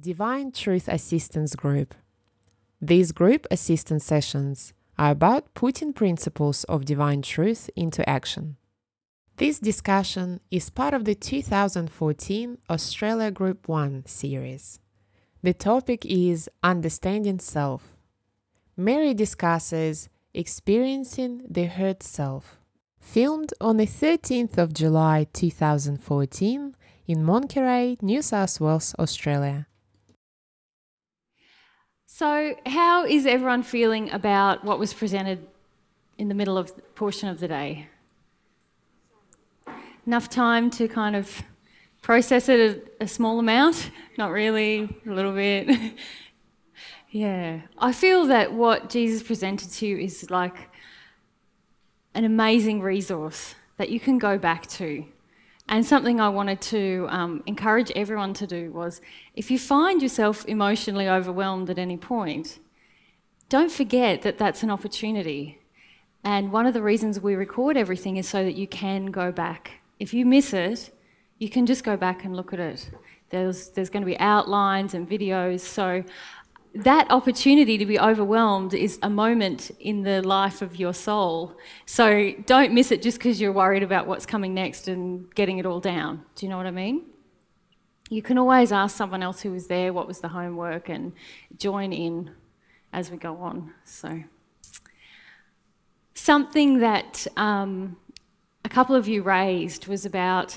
Divine Truth Assistance Group. These group assistance sessions are about putting principles of divine truth into action. This discussion is part of the 2014 Australia Group 1 series. The topic is Understanding Self. Mary discusses Experiencing the Hurt Self, filmed on the 13th of July 2014 in Monkerai, New South Wales, Australia. So how is everyone feeling about what was presented in the middle of the portion of the day? Enough time to kind of process it a small amount? Not really, a little bit. Yeah. I feel that what Jesus presented to you is like an amazing resource that you can go back to. And something I wanted to encourage everyone to do was, if you find yourself emotionally overwhelmed at any point, don't forget that that's an opportunity. And one of the reasons we record everything is so that you can go back. If you miss it, you can just go back and look at it. There's going to be outlines and videos. So that opportunity to be overwhelmed is a moment in the life of your soul. So don't miss it just because you're worried about what's coming next and getting it all down. Do you know what I mean? You can always ask someone else who was there what was the homework and join in as we go on. So something that a couple of you raised was about,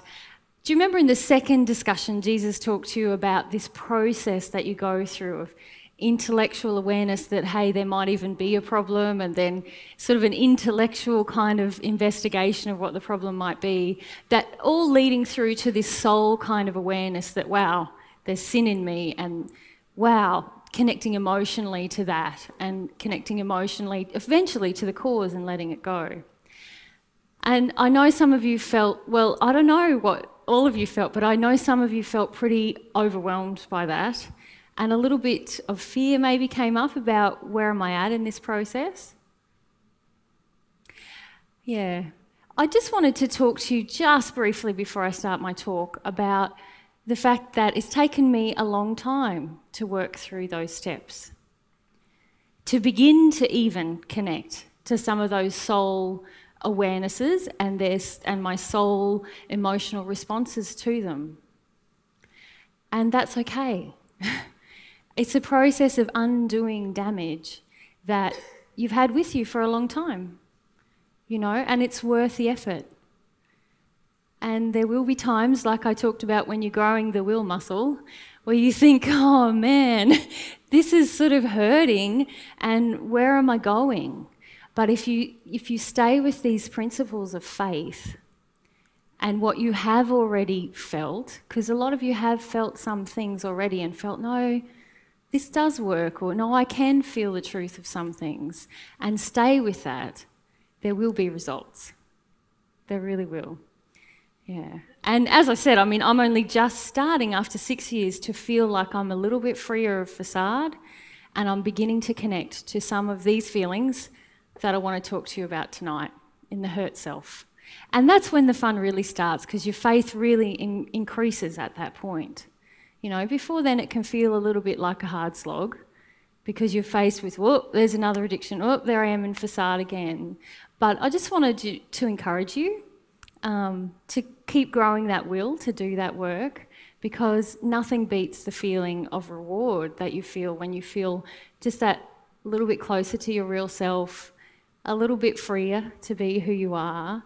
do you remember in the second discussion Jesus talked to you about this process that you go through of intellectual awareness that, hey, there might even be a problem, and then sort of an intellectual kind of investigation of what the problem might be, that all leading through to this soul kind of awareness that, wow, there's sin in me, and wow, connecting emotionally to that, and connecting emotionally eventually to the cause and letting it go. And I know some of you felt, well, I don't know what all of you felt, but I know some of you felt pretty overwhelmed by that. And a little bit of fear maybe came up about, where am I at in this process? Yeah. I just wanted to talk to you just briefly before I start my talk about the fact that it's taken me a long time to work through those steps, to begin to even connect to some of those soul awarenesses and my soul emotional responses to them. And that's okay. It's a process of undoing damage that you've had with you for a long time, you know, and it's worth the effort. And there will be times, like I talked about when you're growing the will muscle, where you think, oh man, this is sort of hurting, and where am I going? But if you stay with these principles of faith and what you have already felt, because a lot of you have felt some things already and felt, no, this does work, or no, I can feel the truth of some things, and stay with that, there will be results. There really will. Yeah. And as I said, I mean, I'm only just starting after 6 years to feel like I'm a little bit freer of facade, and I'm beginning to connect to some of these feelings that I want to talk to you about tonight in the hurt self. And that's when the fun really starts, because your faith really increases at that point. You know, before then it can feel a little bit like a hard slog, because you're faced with, whoop, there's another addiction, whoop, there I am in facade again. But I just wanted to encourage you to keep growing that will to do that work, because nothing beats the feeling of reward that you feel when you feel just that little bit closer to your real self, a little bit freer to be who you are.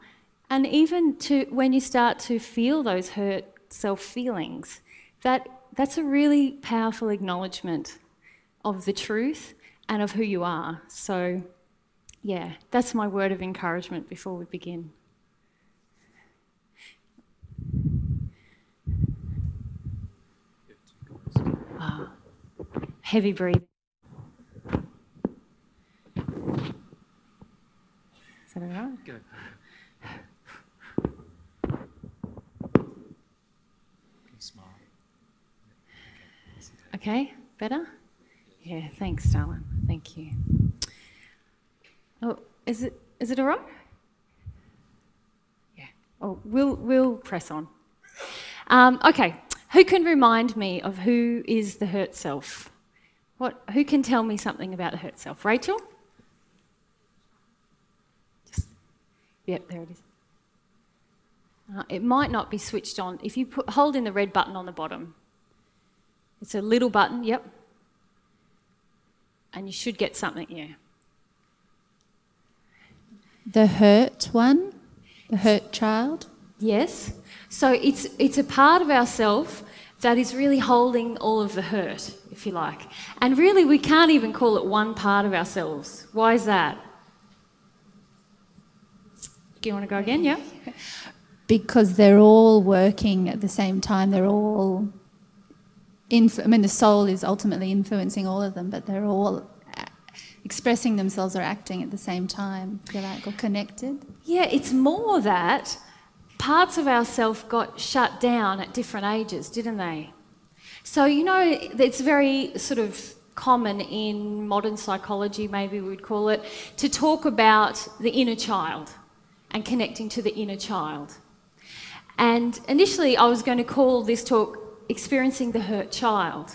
And even to when you start to feel those hurt self feelings, that's a really powerful acknowledgement of the truth and of who you are. So yeah, that's my word of encouragement before we begin. Oh, heavy breathing. Is that all right? Good. Okay, better? Yeah, thanks, darling. Thank you. Oh, is it all right? Yeah. Oh, we'll press on. Okay, Who can remind me of who is the hurt self? Who can tell me something about the hurt self? Rachel? Yep, there it is. It might not be switched on. If you hold in the red button on the bottom, it's a little button, yep. And you should get something, yeah. The hurt one? The hurt child? Yes. So it's a part of ourself that is really holding all of the hurt, if you like. And really we can't even call it one part of ourselves. Why is that? Do you want to go again? Yeah. Because they're all working at the same time. They're all... the soul is ultimately influencing all of them, but they're all expressing themselves or acting at the same time. They're like all connected. Yeah, it's more that parts of ourself got shut down at different ages, didn't they? So, you know, it's very sort of common in modern psychology, maybe we'd call it, to talk about the inner child and connecting to the inner child. And initially I was going to call this talk Experiencing the Hurt Child.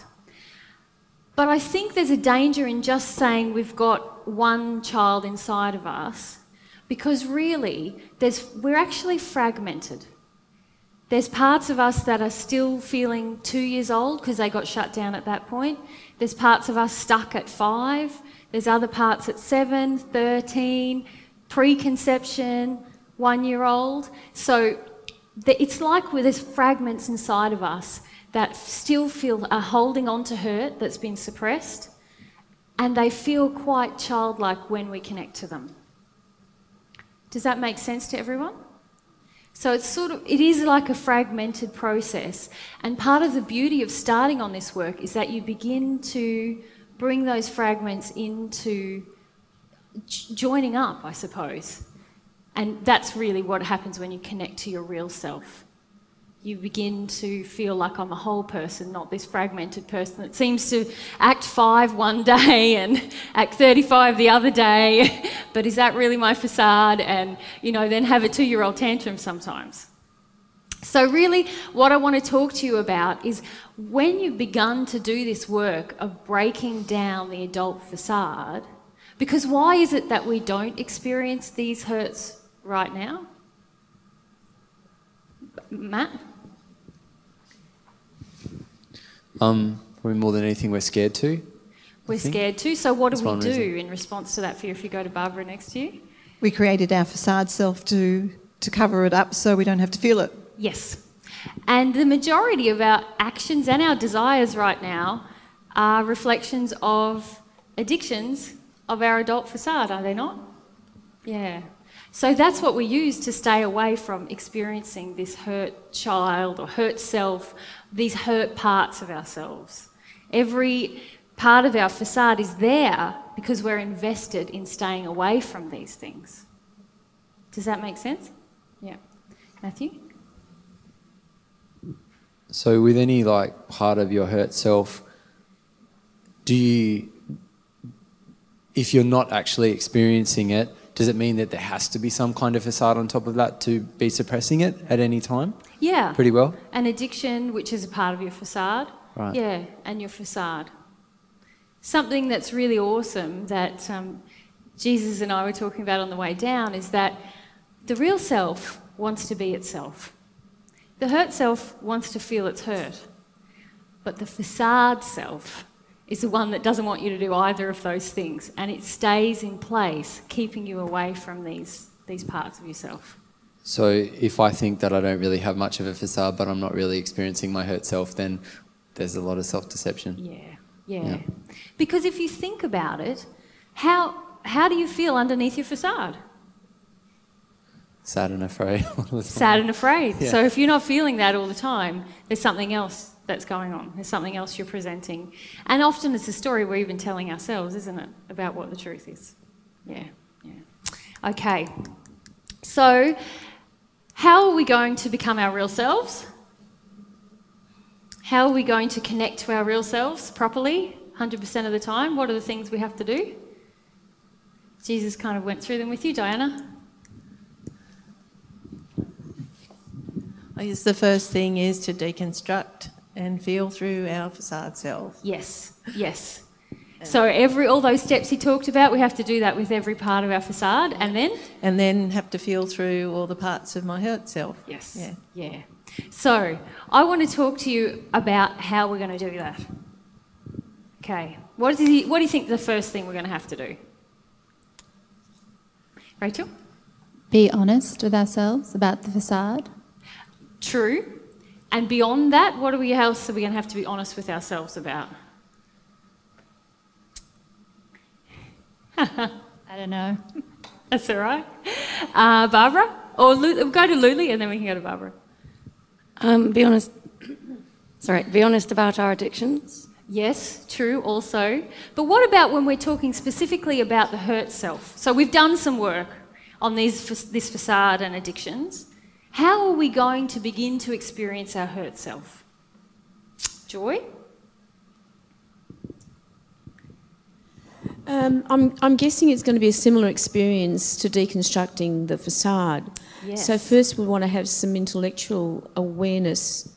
But I think there's a danger in just saying we've got one child inside of us, because really we're actually fragmented. There's parts of us that are still feeling 2 years old because they got shut down at that point. There's parts of us stuck at 5. There's other parts at 7, 13, preconception, 1-year-old. So it's like there's fragments inside of us that still are holding on to hurt that's been suppressed, and they feel quite childlike when we connect to them. Does that make sense to everyone? So it is like a fragmented process, and part of the beauty of starting on this work is that you begin to bring those fragments into joining up, I suppose. And that's really what happens when you connect to your real self. You begin to feel like I'm a whole person, not this fragmented person that seems to act 5 one day and act 35 the other day, but is that really my facade? And, you know, then have a 2-year-old tantrum sometimes. So really what I want to talk to you about is when you've begun to do this work of breaking down the adult facade, because why is it that we don't experience these hurts right now? Matt? Probably more than anything, we're scared to. We're scared to, so what do we do in response to that fear? If you go to Barbara next to you. We created our facade self to cover it up so we don't have to feel it. Yes. And the majority of our actions and our desires right now are reflections of addictions of our adult facade, are they not? Yeah. So that's what we use to stay away from experiencing this hurt child or hurt self, these hurt parts of ourselves. Every part of our facade is there because we're invested in staying away from these things. Does that make sense? Yeah. Matthew? So with any like part of your hurt self, if you're not actually experiencing it, does it mean that there has to be some kind of facade on top of that to be suppressing it at any time? Yeah. Pretty well. An addiction, which is a part of your facade. Right. Yeah, and your facade. Something that's really awesome that Jesus and I were talking about on the way down is that the real self wants to be itself. The hurt self wants to feel its hurt, but the facade self is the one that doesn't want you to do either of those things, and it stays in place, keeping you away from these parts of yourself. So if I think that I don't really have much of a facade, but I'm not really experiencing my hurt self, then there's a lot of self-deception. Yeah. Because if you think about it, how do you feel underneath your facade? Sad and afraid. Sad and afraid. Yeah. So if you're not feeling that all the time, there's something else that's going on. There's something else you're presenting. And often it's a story we're even telling ourselves, isn't it, about what the truth is. Yeah. Okay. So how are we going to become our real selves? How are we going to connect to our real selves properly 100% of the time? What are the things we have to do? Jesus kind of went through them with you, Diana. I guess the first thing is to deconstruct And feel through our facade self. Yes, yes. So all those steps he talked about, we have to do that with every part of our facade, and then? And then have to feel through all the parts of my hurt self. Yes. Yeah. Yeah. So I want to talk to you about how we're going to do that. Okay. What do you think the first thing we're going to have to do? Rachel? Be honest with ourselves about the facade. True. And beyond that, what else are we going to have to be honest with ourselves about? I don't know. That's all right. Barbara? Or we'll go to Luli and then we can go to Barbara. Be honest. Sorry, be honest about our addictions. Yes, true also. But what about when we're talking specifically about the hurt self? So we've done some work on this facade and addictions. How are we going to begin to experience our hurt self? Joy? I'm guessing it's going to be a similar experience to deconstructing the facade. Yes. So first we want to have some intellectual awareness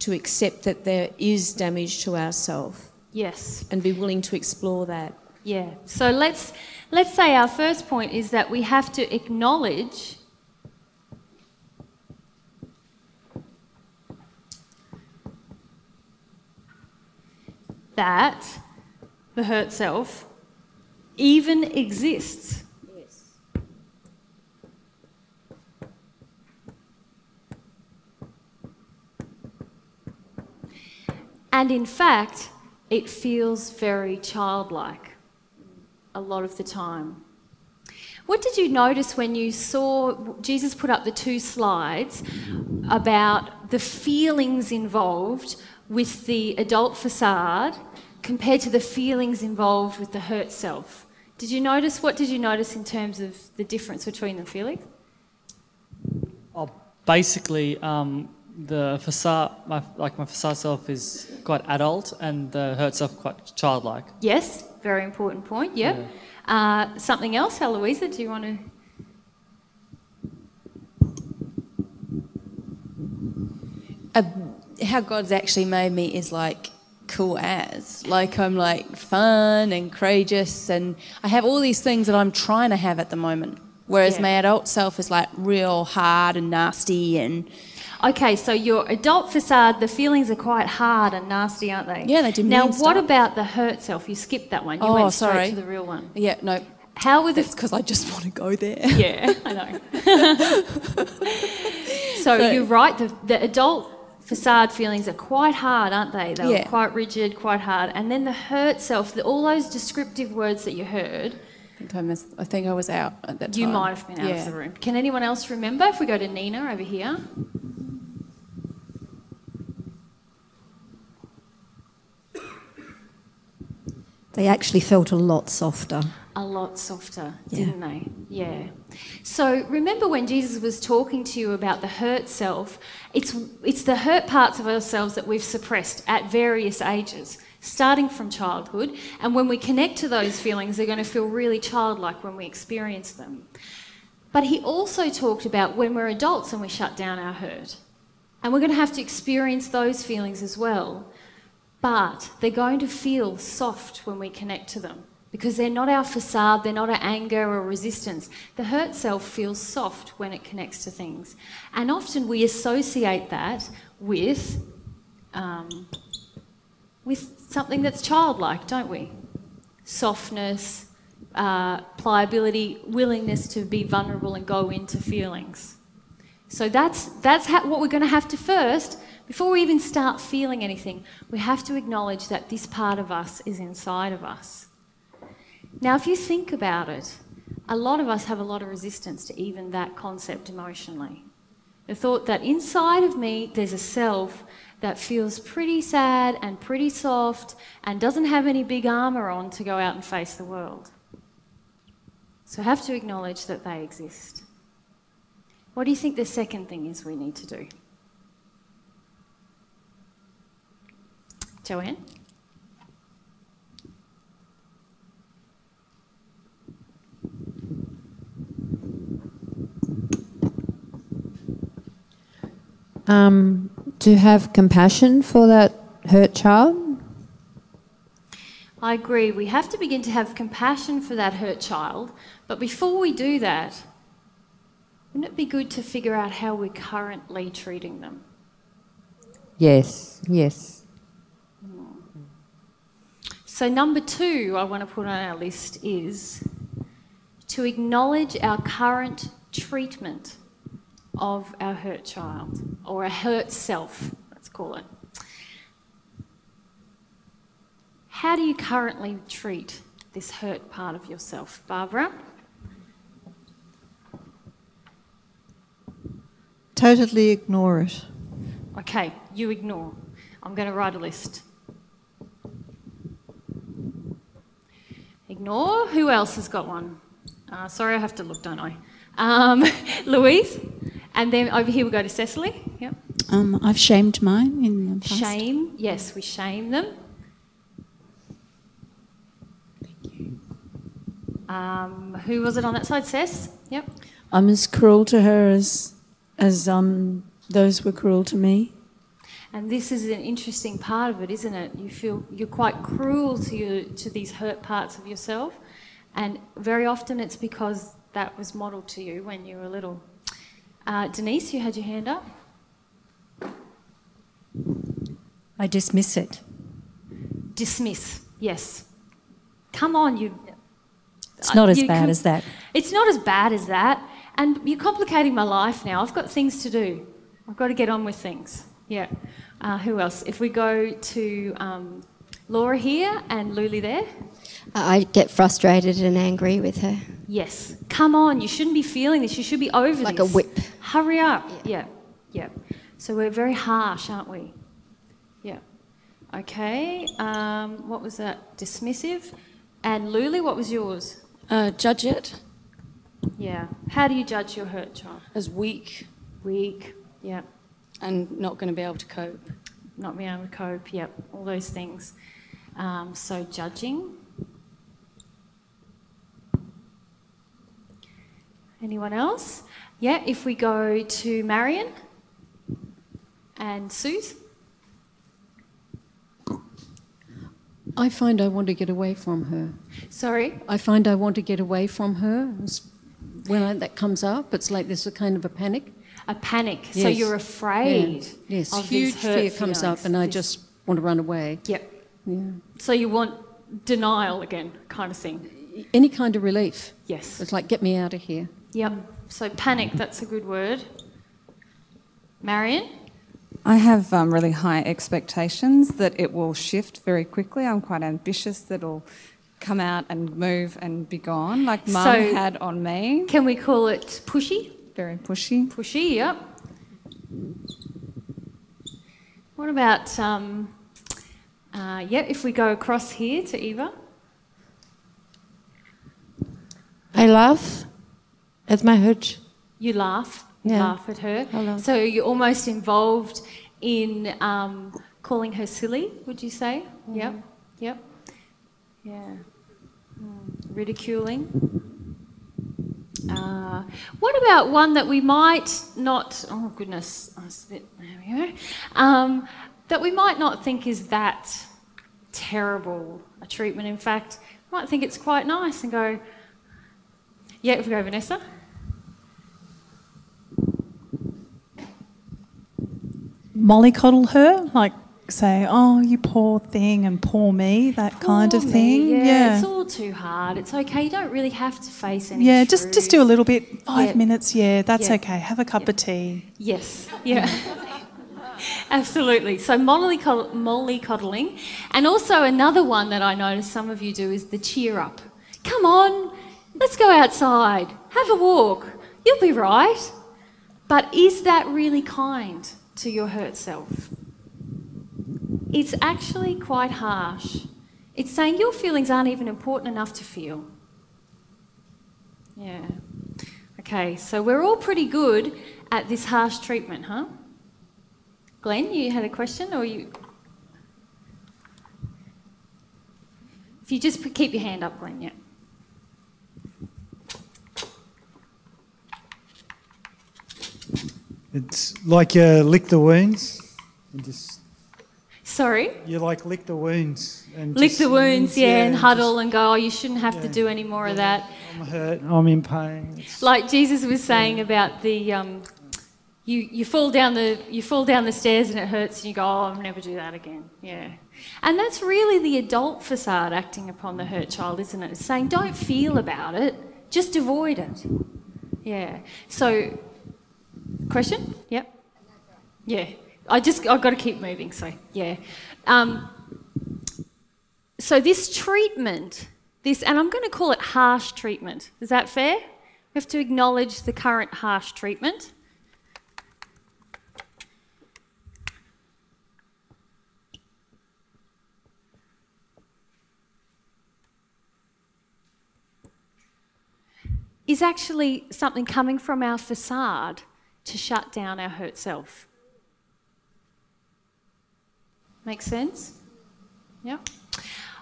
to accept that there is damage to ourself. Yes. And be willing to explore that. Yeah. So let's say our first point is that we have to acknowledge that the hurt self even exists. Yes. And in fact, it feels very childlike a lot of the time. What did you notice when you saw Jesus put up the two slides about the feelings involved with the adult facade compared to the feelings involved with the hurt self? What did you notice in terms of the difference between them, Felix? Oh, basically, the facade, my facade self is quite adult and the hurt self quite childlike. Yes, very important point, yep. Yeah. Something else, Eloisa, do you want to... How God's actually made me is like cool as. Like I'm like fun and courageous and I have all these things that I'm trying to have at the moment. Whereas my adult self is like real hard and nasty and... Okay, so your adult facade, the feelings are quite hard and nasty, aren't they? Yeah, they do. Now, what about the hurt self? You skipped that one. You went straight to the real one. Yeah, no. How were the... It's because I just want to go there. Yeah, I know. so you're right, the adult... facade feelings are quite hard, aren't they? They're quite rigid, quite hard. And then the hurt self, all those descriptive words that you heard. I think I was out at that time. You might have been out of the room. Can anyone else remember? If we go to Nina over here. They actually felt a lot softer. A lot softer, didn't they? Yeah. So remember when Jesus was talking to you about the hurt self, it's the hurt parts of ourselves that we've suppressed at various ages, starting from childhood, and when we connect to those feelings, they're going to feel really childlike when we experience them. But he also talked about when we're adults and we shut down our hurt, and we're going to have to experience those feelings as well, but they're going to feel soft when we connect to them. Because they're not our facade, they're not our anger or resistance. The hurt self feels soft when it connects to things. And often we associate that with something that's childlike, don't we? Softness, pliability, willingness to be vulnerable and go into feelings. So that's what we're going to have to first, before we even start feeling anything, we have to acknowledge that this part of us is inside of us. Now, if you think about it, a lot of us have a lot of resistance to even that concept emotionally. The thought that inside of me there's a self that feels pretty sad and pretty soft and doesn't have any big armour on to go out and face the world. So I have to acknowledge that they exist. What do you think the second thing is we need to do? Joanne? to have compassion for that hurt child? I agree. We have to begin to have compassion for that hurt child. But before we do that, wouldn't it be good to figure out how we're currently treating them? Yes, yes. So number 2 I want to put on our list is to acknowledge our current treatment of our hurt child, or a hurt self, let's call it. How do you currently treat this hurt part of yourself, Barbara? Totally ignore it. Okay, you ignore. I'm going to write a list. Ignore. Who else has got one? Sorry, I have to look, don't I? Louise. And then over here we go to Cecily. Yep. I've shamed mine in the past. Shame. Yes, we shame them. Who was it on that side, Cess? Yep. I'm as cruel to her as those were cruel to me. And this is an interesting part of it, isn't it? You feel you're quite cruel to these hurt parts of yourself, and very often it's because that was modelled to you when you were little. Denise, you had your hand up. I dismiss it. Dismiss. Yes. Come on, you. It's not as bad as that. It's not as bad as that. And you're complicating my life now. I've got things to do. I've got to get on with things. Yeah. Who else? If we go to Laura here and Luli there. I get frustrated and angry with her. Yes. Come on. You shouldn't be feeling this. You should be over this. Like a whip. Hurry up. Yeah. Yeah. So we're very harsh, aren't we? Yeah. Okay. What was that? Dismissive. And Luli, what was yours? Judge it. Yeah. How do you judge your hurt child? As weak. Weak, yeah. And not going to be able to cope. Not being able to cope, yep. All those things. So judging. Anyone else? Yeah, if we go to Marion and Suze. I find I want to get away from her. Sorry? I find I want to get away from her. When that comes up, it's like there's a kind of a panic. A panic. Yes. So you're afraid. Yeah. Yes. Of huge fear feelings. Comes up, and I just want to run away. Yep. Yeah. So you want denial again, kind of thing. Any kind of relief. Yes. It's like get me out of here. Yep. So panic. That's a good word. Marion. I have really high expectations that it will shift very quickly. I'm quite ambitious that it'll come out and move and be gone, like Mum had on me. Can we call it pushy? Very pushy. Pushy, yep. What about, if we go across here to Eva? I laugh at my hurt. You laugh? Yeah. Laugh at her. So you're almost involved in calling her silly, would you say? Mm. Yep, yep. Yeah. Ridiculing. What about one that we might not... Oh, goodness. There we go. That we might not think is that terrible a treatment. In fact, we might think it's quite nice and go... Yeah, if we go, Vanessa. Mollycoddle her, like... Say, oh, you poor thing and poor me, that poor kind of thing. Yeah, yeah, it's all too hard. It's okay. You don't really have to face any. Yeah, just do a little bit. 5 minutes. Yeah, that's okay. Have a cup of tea. Yes. Yeah. Absolutely. So mollycoddling, and also another one that I notice some of you do is the cheer up. Come on, let's go outside. Have a walk. You'll be right. But is that really kind to your hurt self? It's actually quite harsh. It's saying your feelings aren't even important enough to feel. Yeah. Okay, so we're all pretty good at this harsh treatment, huh? Glenn, you had a question, or you... If you just keep your hand up, Glenn, yeah. It's like you lick the wounds. And just... Sorry? You like lick the wounds. And lick the wounds, yeah, and huddle and go, oh, you shouldn't have to do any more of that. I'm hurt, I'm in pain. It's, like Jesus was saying about the, you fall down the stairs and it hurts and you go, oh, I'll never do that again, yeah. And that's really the adult facade acting upon the hurt child, isn't it? It's saying don't feel about it, just avoid it. Yeah. So, question? Yep. Yeah. I've got to keep moving, so yeah. So this treatment, and I'm going to call it harsh treatment. Is that fair? We have to acknowledge the current harsh treatment. Is actually something coming from our facade to shut down our hurt self. Make sense? Yeah?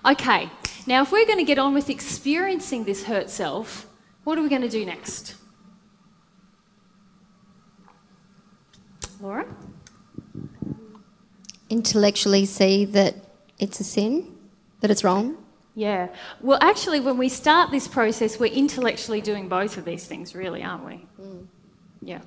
Okay, now if we're going to get on with experiencing this hurt self, what are we going to do next? Laura? Intellectually see that it's a sin, that it's wrong. Yeah. Well, actually, when we start this process, we're intellectually doing both of these things, really, aren't we? Mm. Yeah.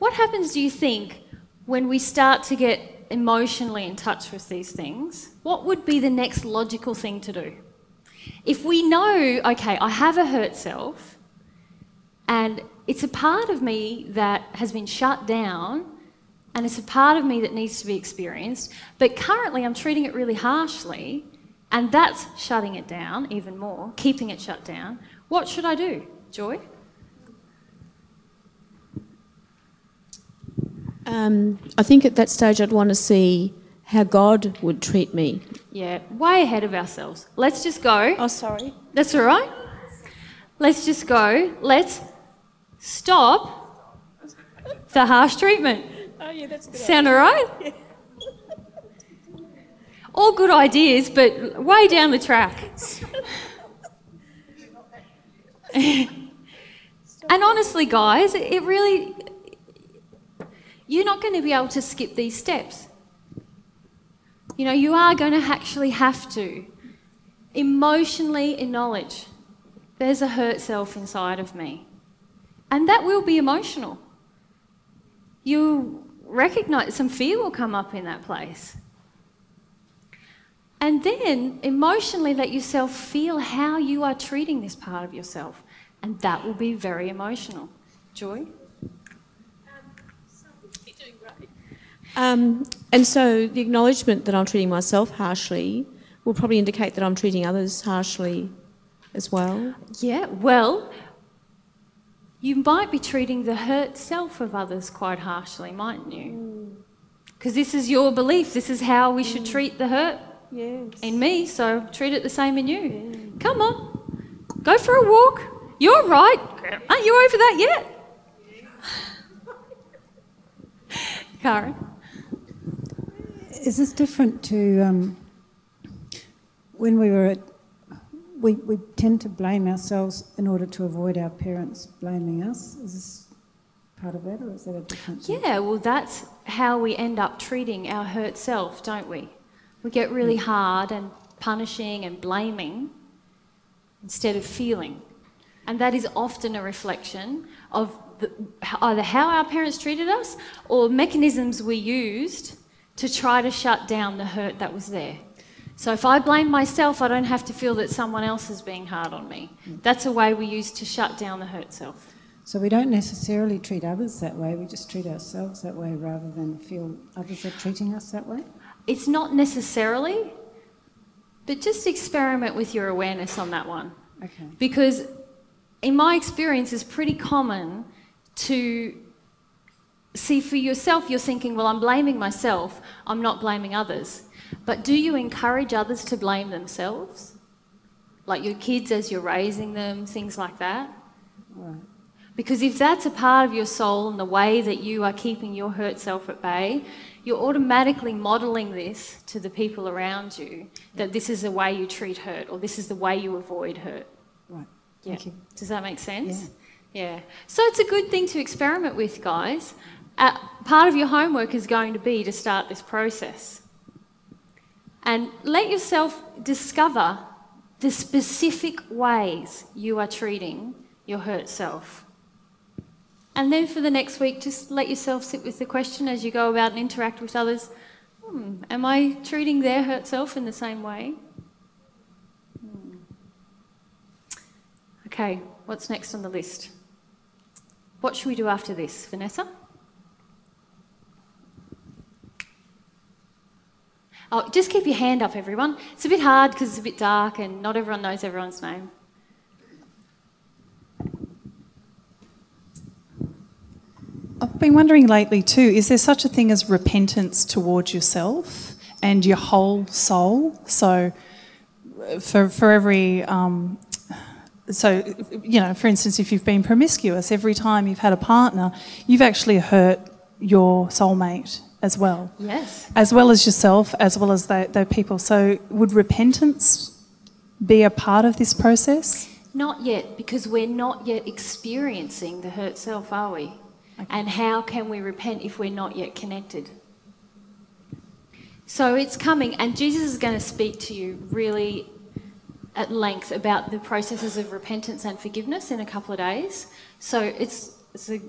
What happens, do you think, when we start to get emotionally in touch with these things? What would be the next logical thing to do? If we know, okay, I have a hurt self, and it's a part of me that has been shut down, and it's a part of me that needs to be experienced, but currently I'm treating it really harshly, and that's shutting it down even more, keeping it shut down. What should I do, Joy? I think at that stage I'd want to see how God would treat me. Yeah, way ahead of ourselves. Let's just go. Oh, sorry. That's all right. Let's just go. Let's stop the harsh treatment. Oh, yeah, that's a good idea. Sound all right? Yeah. All good ideas, but way down the track. And honestly, guys, it really... You're not going to be able to skip these steps. You know, you are going to actually have to emotionally acknowledge there's a hurt self inside of me. And that will be emotional. You'll recognise some fear will come up in that place. And then emotionally let yourself feel how you are treating this part of yourself. And that will be very emotional. Joy? You're doing great. And so the acknowledgement that I'm treating myself harshly will probably indicate that I'm treating others harshly as well. Yeah, well, you might be treating the hurt self of others quite harshly, mightn't you? Because this is your belief. This is how we should treat the hurt. Yes. In me, so treat it the same in you. Yeah. Come on, go for a walk. You're right. Aren't you over that yet? Yeah. Karen? Is this different to when we were at... We tend to blame ourselves in order to avoid our parents blaming us. Is this part of that, or is that a different thing? Yeah, well, that's how we end up treating our hurt self, don't we? We get really hard and punishing and blaming instead of feeling. And that is often a reflection of either how our parents treated us or mechanisms we used to try to shut down the hurt that was there. So if I blame myself, I don't have to feel that someone else is being hard on me. That's a way we use to shut down the hurt self. So we don't necessarily treat others that way, we just treat ourselves that way rather than feel others are treating us that way? It's not necessarily, but just experiment with your awareness on that one. Okay. Because in my experience, it's pretty common to see for yourself, you're thinking, well, I'm blaming myself, I'm not blaming others. But do you encourage others to blame themselves? Like your kids as you're raising them, things like that? Right. Because if that's a part of your soul and the way that you are keeping your hurt self at bay, you're automatically modelling this to the people around you, that this is the way you treat hurt or this is the way you avoid hurt. Right. Thank you. Does that make sense? Yeah. So it's a good thing to experiment with, guys. Part of your homework is going to be to start this process. And let yourself discover the specific ways you are treating your hurt self. And then for the next week, just let yourself sit with the question as you go about and interact with others. Am I treating their hurt self in the same way? Okay, what's next on the list? What should we do after this, Vanessa? Oh, just keep your hand up, everyone. It's a bit hard because it's a bit dark and not everyone knows everyone's name. I've been wondering lately too, is there such a thing as repentance towards yourself and your whole soul? So for every, you know, for instance, if you've been promiscuous, every time you've had a partner, you've actually hurt your soulmate as well. Yes. As well as yourself, as well as the people. So would repentance be a part of this process? Not yet, because we're not yet experiencing the hurt self, are we? Okay. And how can we repent if we're not yet connected? So it's coming, and Jesus is going to speak to you really at length about the processes of repentance and forgiveness in a couple of days. So it's a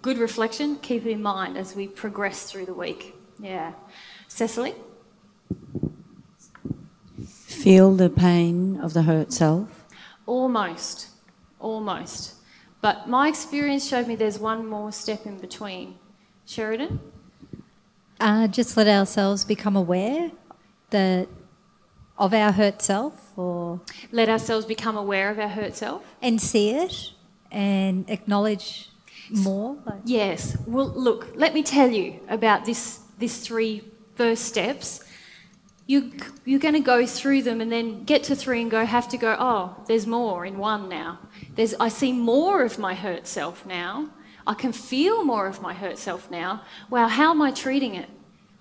good reflection. Keep it in mind as we progress through the week. Yeah. Cecily? Feel the pain of the hurt self? Almost. Almost. But my experience showed me there's one more step in between. Sheridan? Just let ourselves become aware of our hurt self, or... Let ourselves become aware of our hurt self. And see it and acknowledge... More? Like. Yes. Well, look, let me tell you about these three first steps. You're going to go through them and then get to three and have to go, oh, there's more in one now. I see more of my hurt self now. I can feel more of my hurt self now. Wow, how am I treating it?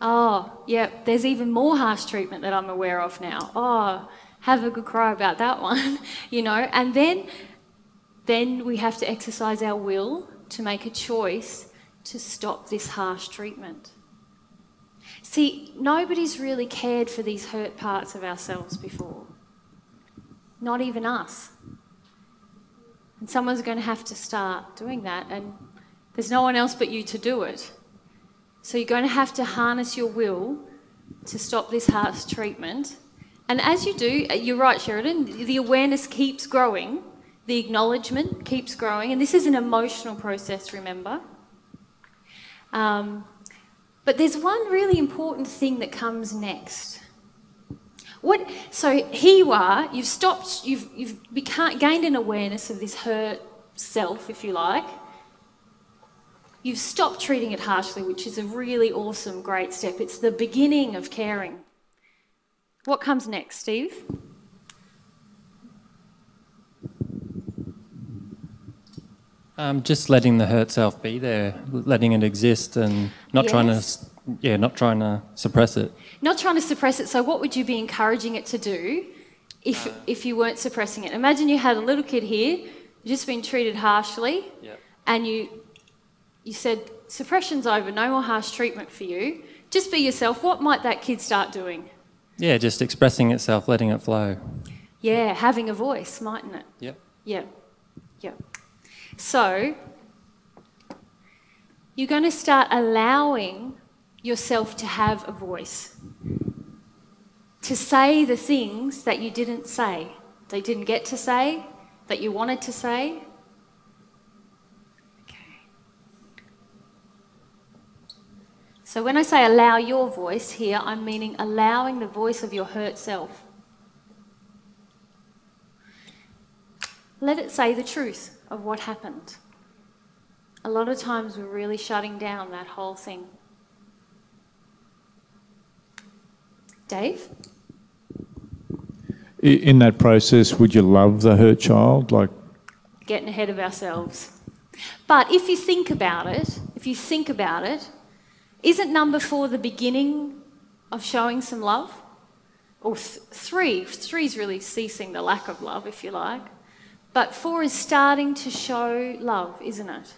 Oh, yeah, there's even more harsh treatment that I'm aware of now. Oh, have a good cry about that one, you know. And then we have to exercise our will to make a choice to stop this harsh treatment. See, nobody's really cared for these hurt parts of ourselves before. Not even us. And someone's going to have to start doing that, and there's no one else but you to do it. So you're going to have to harness your will to stop this harsh treatment. And as you do, you're right, Sheridan, the awareness keeps growing. The acknowledgement keeps growing, and this is an emotional process, remember. But there's one really important thing that comes next. So here you are, you've stopped, you've gained an awareness of this hurt self, if you like. You've stopped treating it harshly, which is a really awesome, great step. It's the beginning of caring. What comes next, Steve? Just letting the hurt self be there, letting it exist, and not not trying to suppress it. Not trying to suppress it. So what would you be encouraging it to do if you weren't suppressing it? Imagine you had a little kid here, you've just been treated harshly, yep. And you said, suppression's over, no more harsh treatment for you. Just be yourself. What might that kid start doing? Yeah, just expressing itself, letting it flow. Yeah, having a voice, mightn't it? Yep. Yep. Yep. So, you're going to start allowing yourself to have a voice, to say the things that you didn't say, that you didn't get to say, that you wanted to say. Okay. So when I say allow your voice here, I'm meaning allowing the voice of your hurt self. Let it say the truth of what happened. A lot of times we're really shutting down that whole thing. Dave? In that process, would you love the hurt child? Like getting ahead of ourselves. But if you think about it, isn't number 4 the beginning of showing some love? Or 3's really ceasing the lack of love, if you like. But 4 is starting to show love, isn't it?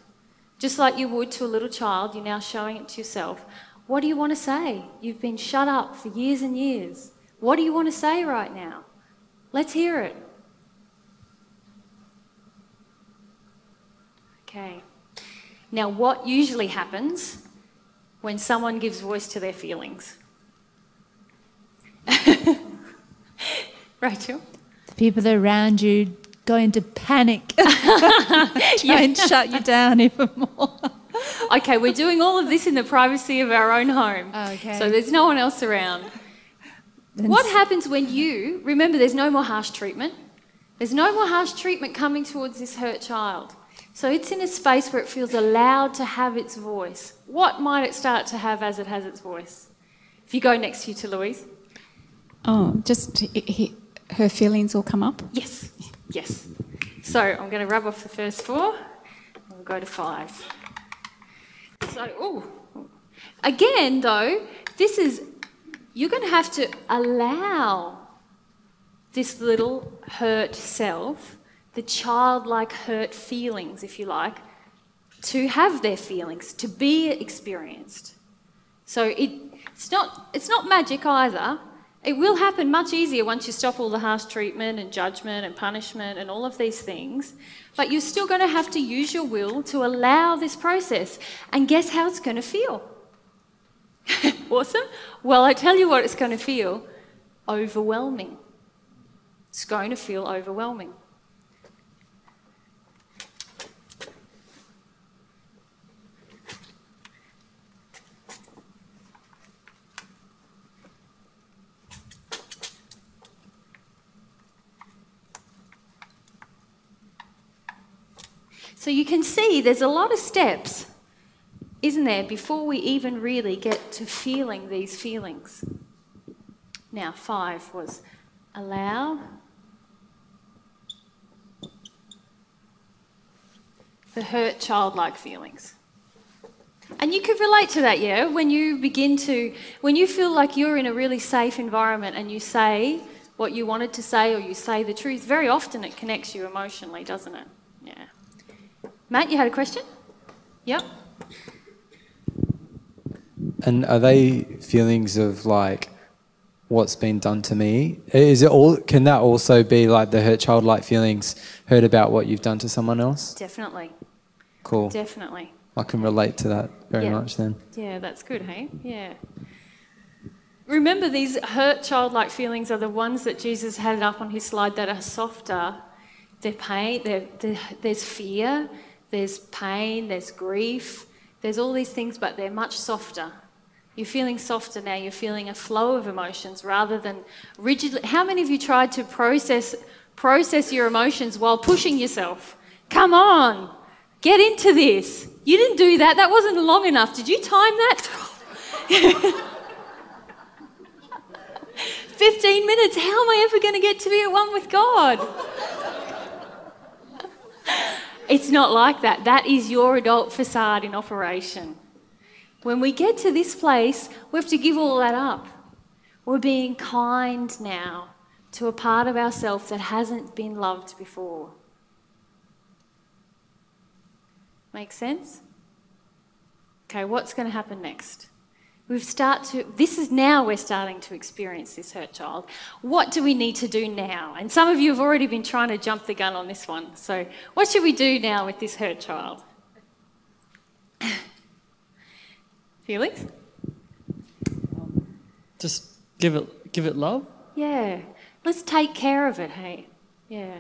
Just like you would to a little child, you're now showing it to yourself. What do you want to say? You've been shut up for years and years. What do you want to say right now? Let's hear it. Okay. Now, what usually happens when someone gives voice to their feelings? Rachel? The people that are around you go into panic. And shut you down even more. Okay, we're doing all of this in the privacy of our own home. Okay. So there's no one else around. And what happens when you... Remember, there's no more harsh treatment. There's no more harsh treatment coming towards this hurt child. So it's in a space where it feels allowed to have its voice. What might it start to have as it has its voice? If you go next to you to Louise. Oh, just her feelings all come up? Yes, yes. So I'm going to rub off the first four. And we'll go to five. So, ooh. Again, though, this is... You're going to have to allow this little hurt self, the childlike hurt feelings, if you like, to have their feelings, to be experienced. So it's not magic either. It will happen much easier once you stop all the harsh treatment and judgment and punishment and all of these things. But you're still going to have to use your will to allow this process. And guess how it's going to feel? Awesome. Well, I tell you what it's going to feel. Overwhelming. It's going to feel overwhelming. So you can see there's a lot of steps, isn't there, before we even really get to feeling these feelings. Now, five was allow the hurt childlike feelings. And you could relate to that, yeah? When you feel like you're in a really safe environment and you say what you wanted to say or you say the truth, very often it connects you emotionally, doesn't it? Yeah. Matt, you had a question? Yep. And are they feelings of like what's been done to me? Is it all? Can that also be like the hurt childlike feelings heard about what you've done to someone else? Definitely. Cool. Definitely. I can relate to that very much then. Yeah, that's good, hey? Yeah. Remember, these hurt childlike feelings are the ones that Jesus had up on his slide that are softer. They're pain. There's fear. There's pain. There's grief. There's all these things, but they're much softer. You're feeling softer now. You're feeling a flow of emotions rather than rigidly. How many of you tried to process your emotions while pushing yourself? Come on, get into this. You didn't do that. That wasn't long enough. Did you time that? 15 minutes. How am I ever going to get to be at one with God? It's not like that. That is your adult facade in operation. When we get to this place, we have to give all that up. We're being kind now to a part of ourselves that hasn't been loved before. Make sense? Okay, what's going to happen next? This is now we're starting to experience this hurt child. What do we need to do now? And some of you have already been trying to jump the gun on this one. So what should we do now with this hurt child? Felix? Just give it love? Yeah. Let's take care of it, hey? Yeah.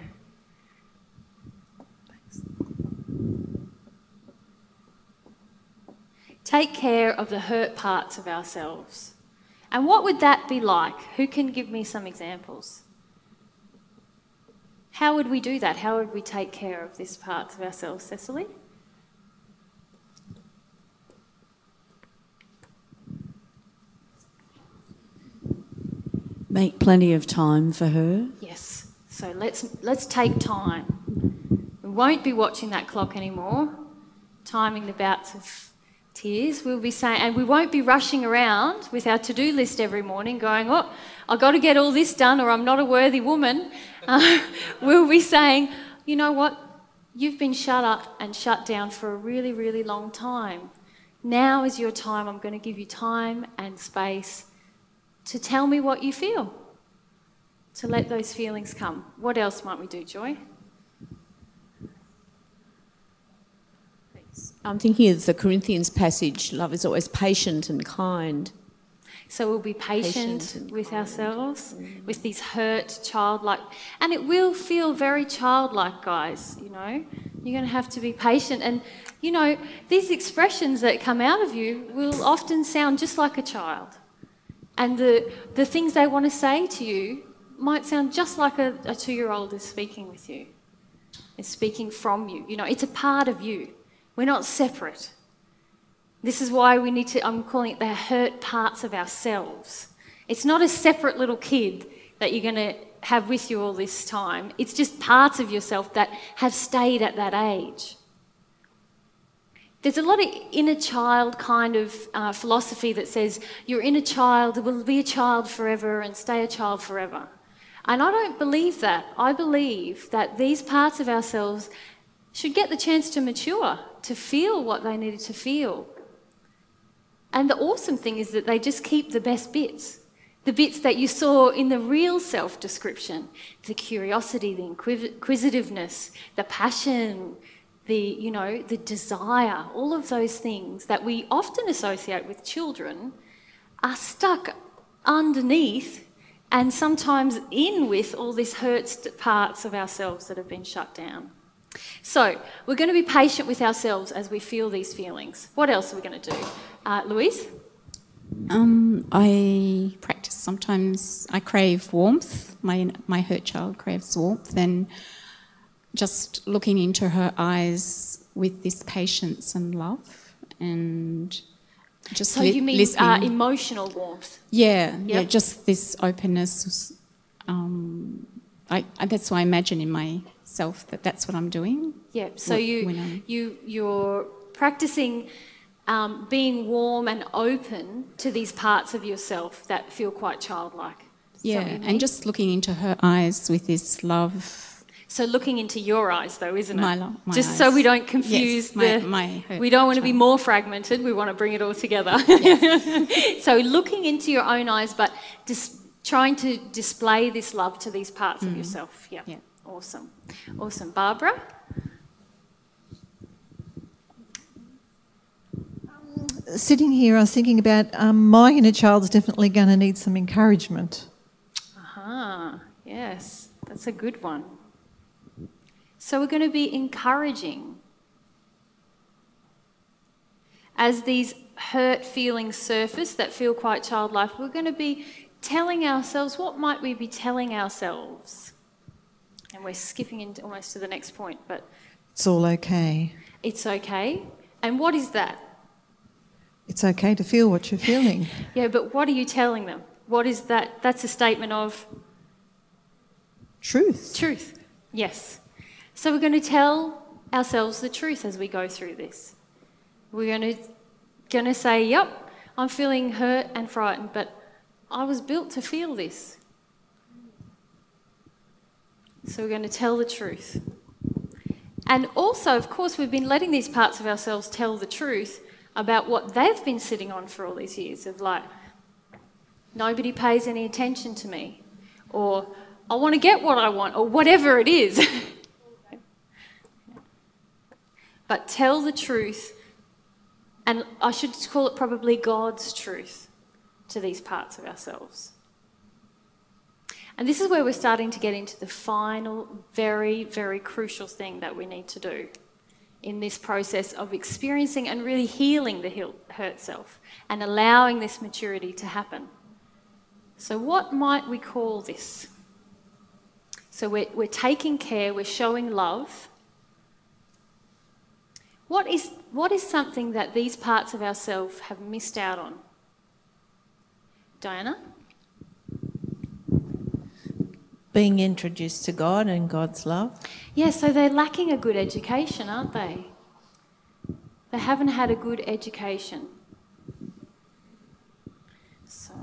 Take care of the hurt parts of ourselves. And what would that be like? Who can give me some examples? How would we do that? How would we take care of these parts of ourselves, Cecily? Make plenty of time for her. Yes. So let's take time. We won't be watching that clock anymore, timing the bouts of tears. We'll be saying, and we won't be rushing around with our to-do list every morning going, oh, I've got to get all this done or I'm not a worthy woman. We'll be saying, you know what, You've been shut up and shut down for a really, really long time. Now is your time. I'm going to give you time and space to tell me what you feel, to let those feelings come. What else might we do, Joy? I'm thinking of the Corinthians passage, love is always patient and kind. So we'll be patient with ourselves, with these hurt, childlike, and it will feel very childlike, guys, you know. You're going to have to be patient, and, you know, these expressions that come out of you will often sound just like a child, and the things they want to say to you might sound just like a two-year-old is speaking with you, is speaking from you. You know, it's a part of you. We're not separate. This is why we need to, I'm calling it the hurt parts of ourselves. It's not a separate little kid that you're going to have with you all this time. It's just parts of yourself that have stayed at that age. There's a lot of inner child kind of philosophy that says your inner child will be a child forever and stay a child forever. And I don't believe that. I believe that these parts of ourselves should get the chance to mature, to feel what they needed to feel. And the awesome thing is that they just keep the best bits, the bits that you saw in the real self description, the curiosity, the inquisitiveness, the passion, the, you know, the desire, all of those things that we often associate with children are stuck underneath and sometimes in with all these hurt parts of ourselves that have been shut down. So, we're going to be patient with ourselves as we feel these feelings. What else are we going to do? Louise? I practice sometimes. I crave warmth. My hurt child craves warmth. And just looking into her eyes with this patience and love and just listening. So you mean emotional warmth? Yeah, yep. Yeah, just this openness. That's what I imagine in myself, that's what I'm doing. Yeah, so you're practicing being warm and open to these parts of yourself that feel quite childlike. Yeah, and just looking into her eyes with this love. So looking into your eyes, though, isn't it? My just eyes. So we don't confuse. Yes, we don't want to be more fragmented. We want to bring it all together. Yes. So looking into your own eyes, but just trying to display this love to these parts of yourself. Yeah. Yeah. Awesome. Awesome. Barbara? Sitting here, I was thinking about my inner child's definitely going to need some encouragement. Aha, yes, that's a good one. So we're going to be encouraging. As these hurt feelings surface that feel quite childlike, we're going to be telling ourselves, what might we be telling ourselves? And we're skipping into almost to the next point, but... It's all okay. It's okay. And what is that? It's okay to feel what you're feeling. Yeah, but what are you telling them? What is that? That's a statement of... Truth. Truth, yes. So we're going to tell ourselves the truth as we go through this. We're going to say, yep, I'm feeling hurt and frightened, but I was built to feel this. So we're going to tell the truth. And also, of course, we've been letting these parts of ourselves tell the truth about what they've been sitting on for all these years of, like, nobody pays any attention to me, or I want to get what I want, or whatever it is. But tell the truth, and I should call it probably God's truth to these parts of ourselves. And this is where we're starting to get into the final, very, very crucial thing that we need to do in this process of experiencing and really healing the hurt self and allowing this maturity to happen. So what might we call this? So we're taking care, we're showing love. What is something that these parts of ourselves have missed out on? Diana? Being introduced to God and God's love. Yeah, so they're lacking a good education, aren't they? They haven't had a good education. So,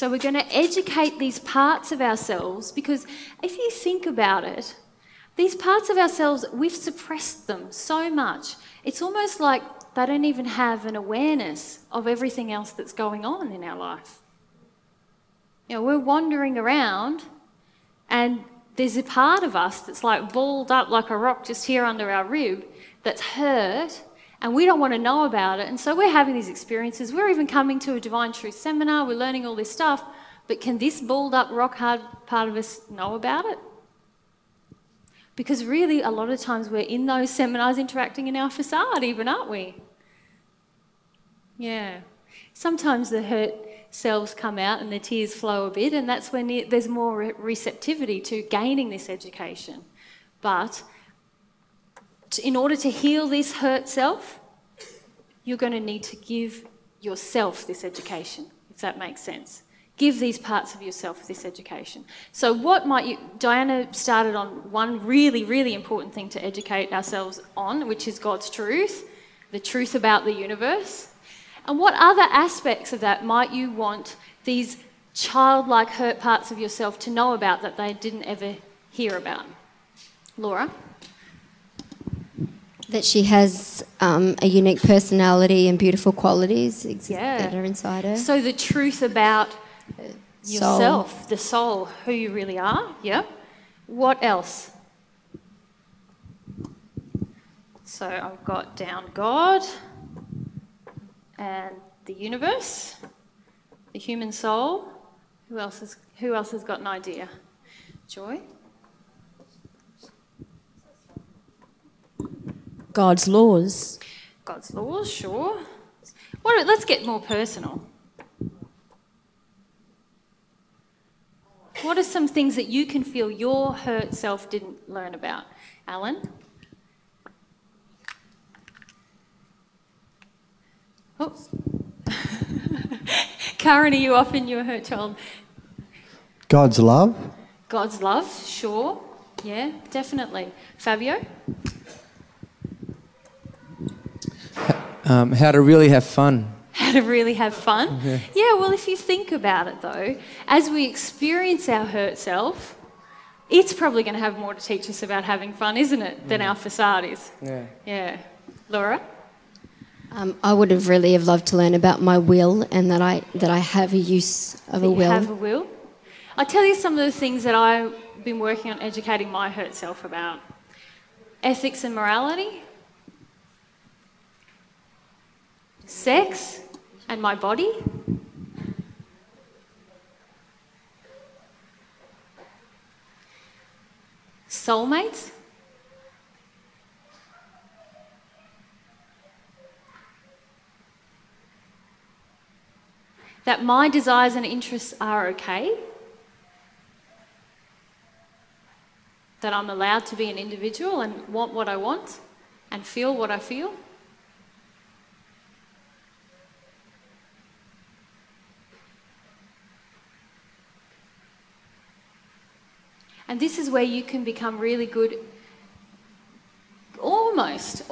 So we're going to educate these parts of ourselves, because if you think about it, these parts of ourselves, we've suppressed them so much. It's almost like they don't even have an awareness of everything else that's going on in our life. You know, we're wandering around and there's a part of us that's like balled up like a rock just here under our rib that's hurt, and we don't want to know about it. And so we're having these experiences. We're even coming to a Divine Truth seminar. We're learning all this stuff. But can this balled up, rock hard part of us know about it? Because really, a lot of times we're in those seminars interacting in our facade even, aren't we? Yeah. Sometimes the hurt selves come out and the tears flow a bit, and that's when there's more receptivity to gaining this education. But in order to heal this hurt self, you're going to need to give yourself this education, if that makes sense. Give these parts of yourself this education. So what might you... Diana started on one really, really important thing to educate ourselves on, which is God's truth, the truth about the universe. And what other aspects of that might you want these childlike hurt parts of yourself to know about that they didn't ever hear about? Laura? That she has a unique personality and beautiful qualities that are inside her. So the truth about yourself, soul. The soul, who you really are. Yeah. What else? So I've got down God and the universe, the human soul. Who else has got an idea? Joy? God's laws. God's laws, sure. Let's get more personal. What are some things that you can feel your hurt self didn't learn about? Alan? Oh. Karen, are you off in your hurt child? God's love. God's love, sure. Yeah, definitely. Fabio? How to really have fun. How to really have fun? Yeah. Yeah, well, if you think about it, though, as we experience our hurt self, it's probably going to have more to teach us about having fun, isn't it, than our facade is. Yeah. Yeah. Laura? I would have really loved to learn about my will, and that I have a use of a will. You have a will? I'll tell you some of the things that I've been working on educating my hurt self about. Ethics and morality. Sex and my body. Soulmates. That my desires and interests are okay. That I'm allowed to be an individual and want what I want and feel what I feel. And this is where you can become really good, almost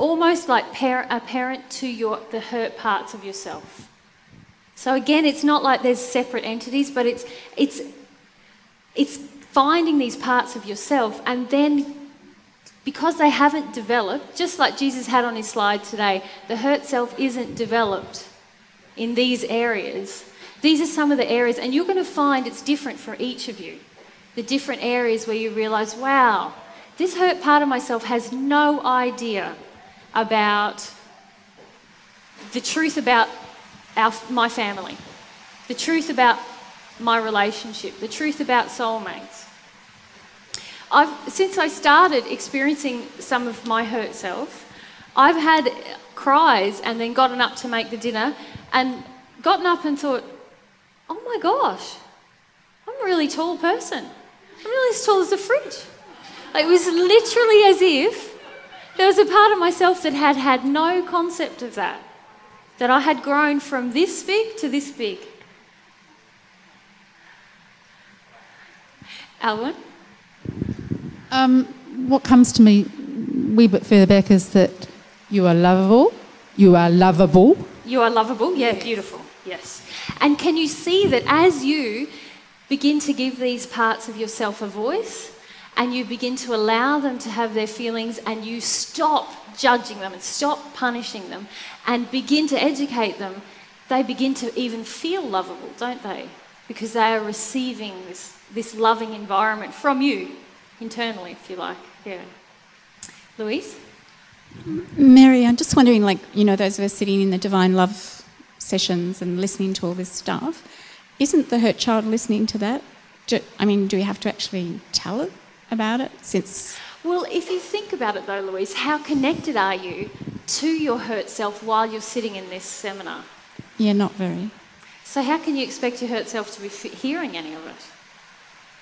like a parent to the hurt parts of yourself. So again, it's not like there's separate entities, but it's finding these parts of yourself, and then because they haven't developed, just like Jesus had on his slide today, the hurt self isn't developed in these areas. These are some of the areas, and you're going to find it's different for each of you. The different areas where you realise, wow, this hurt part of myself has no idea about the truth about my family, the truth about my relationship, the truth about soulmates. Since I started experiencing some of my hurt self, I've had cries and then gotten up to make the dinner and gotten up and thought, oh my gosh, I'm a really tall person. I'm really as tall as the fridge. It was literally as if there was a part of myself that had had no concept of that, that I had grown from this big to this big. Alwyn? What comes to me a wee bit further back is that you are lovable. You are lovable. You are lovable, yeah, beautiful, yes. And can you see that as you begin to give these parts of yourself a voice, and you begin to allow them to have their feelings, and you stop judging them and stop punishing them and begin to educate them, they begin to even feel lovable, don't they? Because they are receiving this loving environment from you, internally, if you like. Yeah. Louise? Mary, I'm just wondering, like, you know, those of us sitting in the Divine Love sessions and listening to all this stuff, isn't the hurt child listening to that? Do we have to actually tell it about it? Well, if you think about it though, Louise, how connected are you to your hurt self while you're sitting in this seminar? Yeah, not very. So how can you expect your hurt self to be hearing any of it?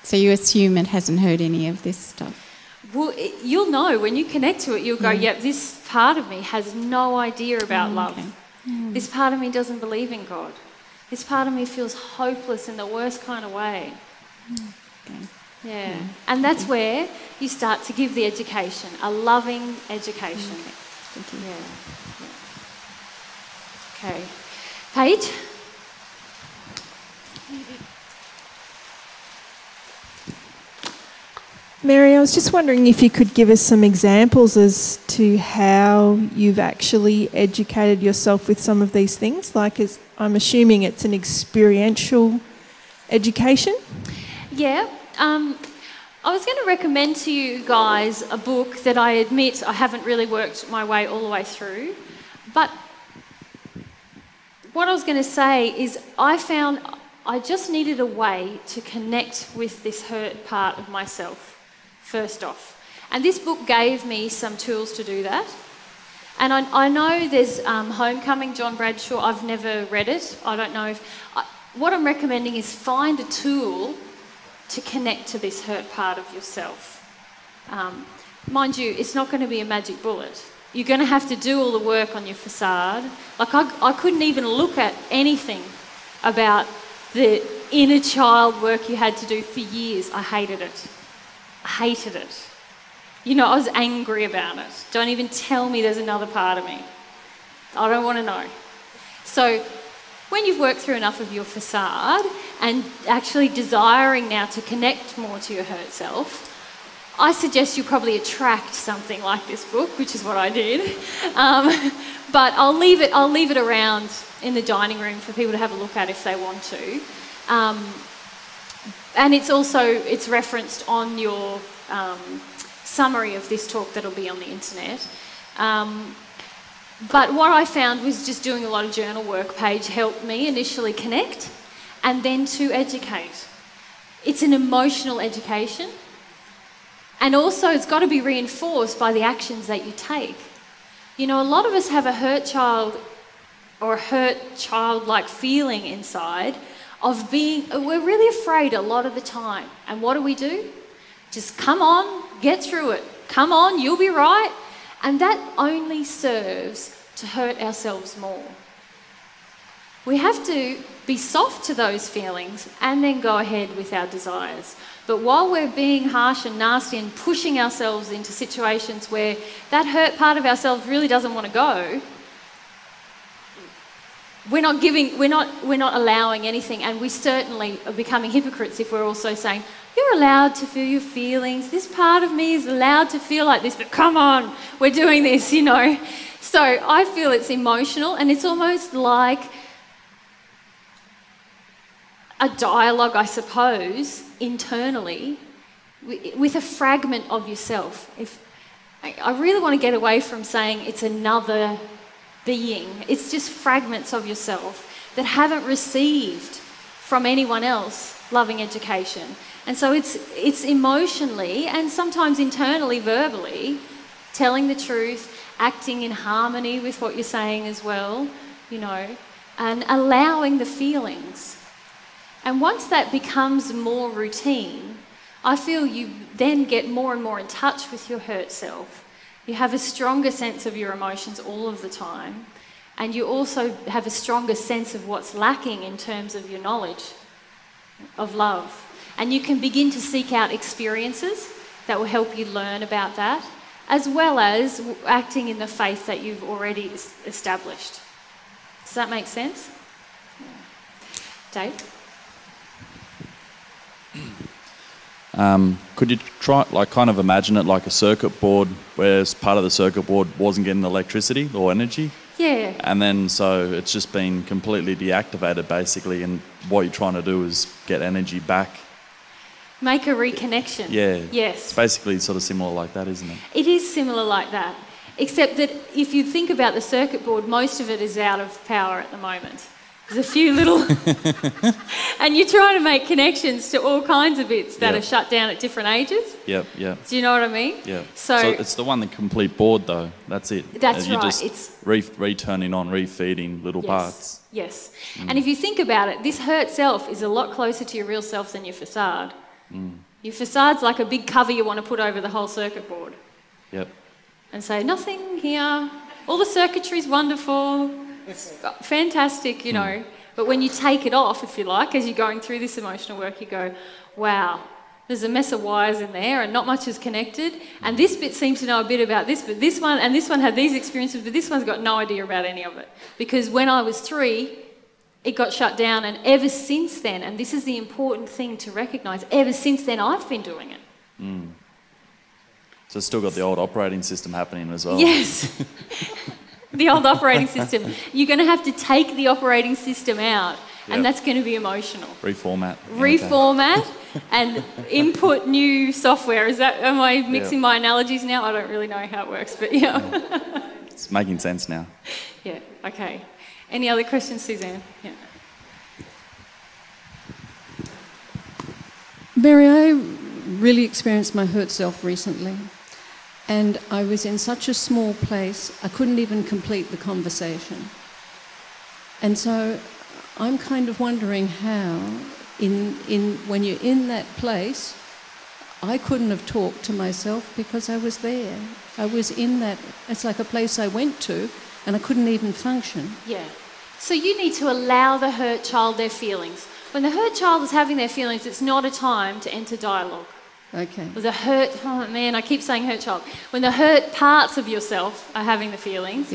So you assume it hasn't heard any of this stuff? Well, you'll know. When you connect to it, you'll go, yep, this part of me has no idea about love. Okay. This part of me doesn't believe in God. This part of me feels hopeless in the worst kind of way. Okay. Yeah. And that's where you start to give the education, a loving education. Thank you. Yeah. Okay. Paige? Mary, I was just wondering if you could give us some examples as to how you've actually educated yourself with some of these things. Like, I'm assuming it's an experiential education? Yeah. I was going to recommend to you guys a book that I admit I haven't really worked my way all the way through. But what I was going to say is I found I just needed a way to connect with this hurt part of myself. First off. And this book gave me some tools to do that. And I know there's Homecoming, John Bradshaw. I've never read it. I don't know if... what I'm recommending is find a tool to connect to this hurt part of yourself. Mind you, it's not going to be a magic bullet. You're going to have to do all the work on your facade. Like, I couldn't even look at anything about the inner child work you had to do for years. I hated it. Hated it. You know, I was angry about it. Don't even tell me there's another part of me. I don't want to know. So when you've worked through enough of your facade and actually desiring now to connect more to your hurt self, I suggest you probably attract something like this book, which is what I did. But I'll leave it around in the dining room for people to have a look at if they want to. And it's referenced on your summary of this talk that'll be on the internet. But what I found was just doing a lot of journal work, Paige, helped me initially connect and then to educate. It's an emotional education. And also it's got to be reinforced by the actions that you take. You know, a lot of us have a hurt child or a hurt childlike feeling inside of being, we're really afraid a lot of the time. And what do? Just come on, get through it. Come on, you'll be right. And that only serves to hurt ourselves more. We have to be soft to those feelings and then go ahead with our desires. But while we're being harsh and nasty and pushing ourselves into situations where that hurt part of ourselves really doesn't want to go, we're not allowing anything, and we certainly are becoming hypocrites if we're also saying, you're allowed to feel your feelings, this part of me is allowed to feel like this, but come on, we're doing this, you know. So I feel it's emotional, and it's almost like a dialogue, I suppose, internally, with a fragment of yourself. If I really want to get away from saying it's another being. It's just fragments of yourself that haven't received from anyone else loving education. And so it's emotionally and sometimes internally, verbally, telling the truth, acting in harmony with what you're saying as well, you know, and allowing the feelings. And once that becomes more routine, I feel you then get more and more in touch with your hurt self. You have a stronger sense of your emotions all of the time, and you also have a stronger sense of what's lacking in terms of your knowledge of love. And you can begin to seek out experiences that will help you learn about that, as well as acting in the faith that you've already established. Does that make sense? Dave? Could you try, like, kind of imagine it like a circuit board, where part of the circuit board wasn't getting electricity or energy? Yeah. And then so it's just been completely deactivated, basically, and what you're trying to do is get energy back. Make a reconnection. Yeah. Yes. It's basically sort of similar like that, isn't it? It is similar like that, except that if you think about the circuit board, most of it is out of power at the moment. There's a few little... and you're trying to make connections to all kinds of bits that are shut down at different ages. Yep, yep. Do you know what I mean? Yeah. So it's the one, the complete board, though. That's it. That's right. Just it's re-turning on, re-feeding little parts. Yes. Mm. And if you think about it, this hurt self is a lot closer to your real self than your facade. Mm. Your facade's like a big cover you want to put over the whole circuit board. Yep. And say, nothing here. All the circuitry's wonderful. It's fantastic, you know. But when you take it off, if you like, as you're going through this emotional work, you go, wow, there's a mess of wires in there and not much is connected. And this bit seems to know a bit about this, but this one, and this one had these experiences, but this one's got no idea about any of it. Because when I was 3, it got shut down. And ever since then, and this is the important thing to recognise, ever since then I've been doing it. Mm. So it's still got the old operating system happening as well. Yes. The old operating system. You're going to have to take the operating system out, and that's going to be emotional. Reformat. Reformat and input new software. Is that? Am I mixing my analogies now? I don't really know how it works, but yeah. It's making sense now. Yeah. Okay. Any other questions, Suzanne? Yeah. Mary, I really experienced my hurt self recently. And I was in such a small place, I couldn't even complete the conversation. And so I'm kind of wondering how, when you're in that place, I couldn't have talked to myself because I was there. I was in that, it's like a place I went to, and I couldn't even function. Yeah. So you need to allow the hurt child their feelings. When the hurt child is having their feelings, it's not a time to enter dialogue. Okay. The hurt, oh man, I keep saying hurt child. When the hurt parts of yourself are having the feelings,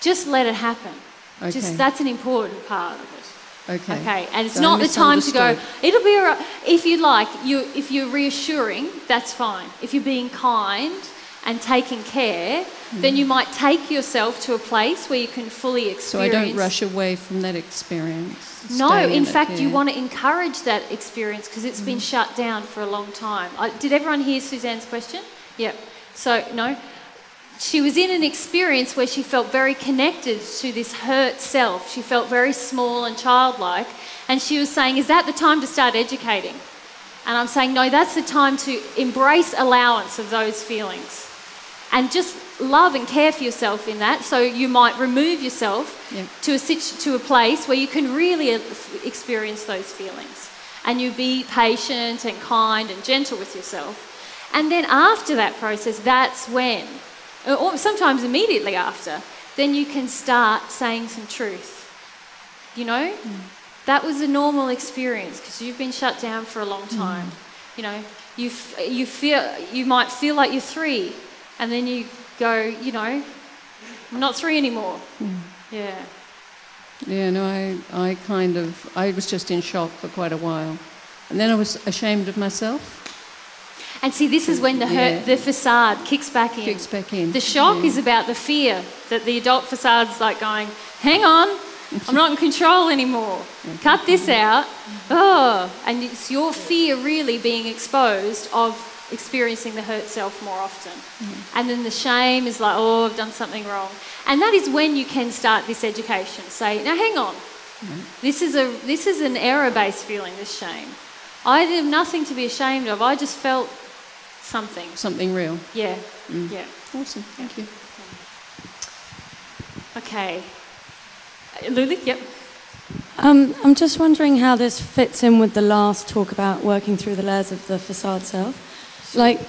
just let it happen. Okay. Just, that's an important part of it. Okay. Okay. And it's not the time to go, it'll be all right. If you like, if you're reassuring, that's fine. If you're being kind and taking care, then you might take yourself to a place where you can fully experience. So I don't rush away from that experience. No, in fact, you want to encourage that experience because it's been shut down for a long time. Did everyone hear Suzanne's question? Yep. So, no. She was in an experience where she felt very connected to this hurt self. She felt very small and childlike. And she was saying, is that the time to start educating? And I'm saying, no, that's the time to embrace allowance of those feelings. And just love and care for yourself in that. So you might remove yourself to a place where you can really experience those feelings. And you be patient and kind and gentle with yourself. And then after that process, that's when, or sometimes immediately after, then you can start saying some truth. You know? That was a normal experience because you've been shut down for a long time. You know, you might feel like you're 3. And then you go, you know, I'm not 3 anymore. Yeah. Yeah, no, I was just in shock for quite a while. And then I was ashamed of myself. And see, this is when the hurt, the facade kicks back in. Kicks back in. The shock is about the fear that the adult facade's like going, hang on, I'm not in control anymore. Cut this out. Oh, and it's your fear really being exposed of experiencing the hurt self more often. And then the shame is like, oh, I've done something wrong. And that is when you can start this education. Say, now hang on. This is an error-based feeling, this shame. I have nothing to be ashamed of. I just felt something. Something real. Yeah. Yeah. Awesome. Thank you. Okay. Lulu? Yep. I'm just wondering how this fits in with the last talk about working through the layers of the facade self. Like,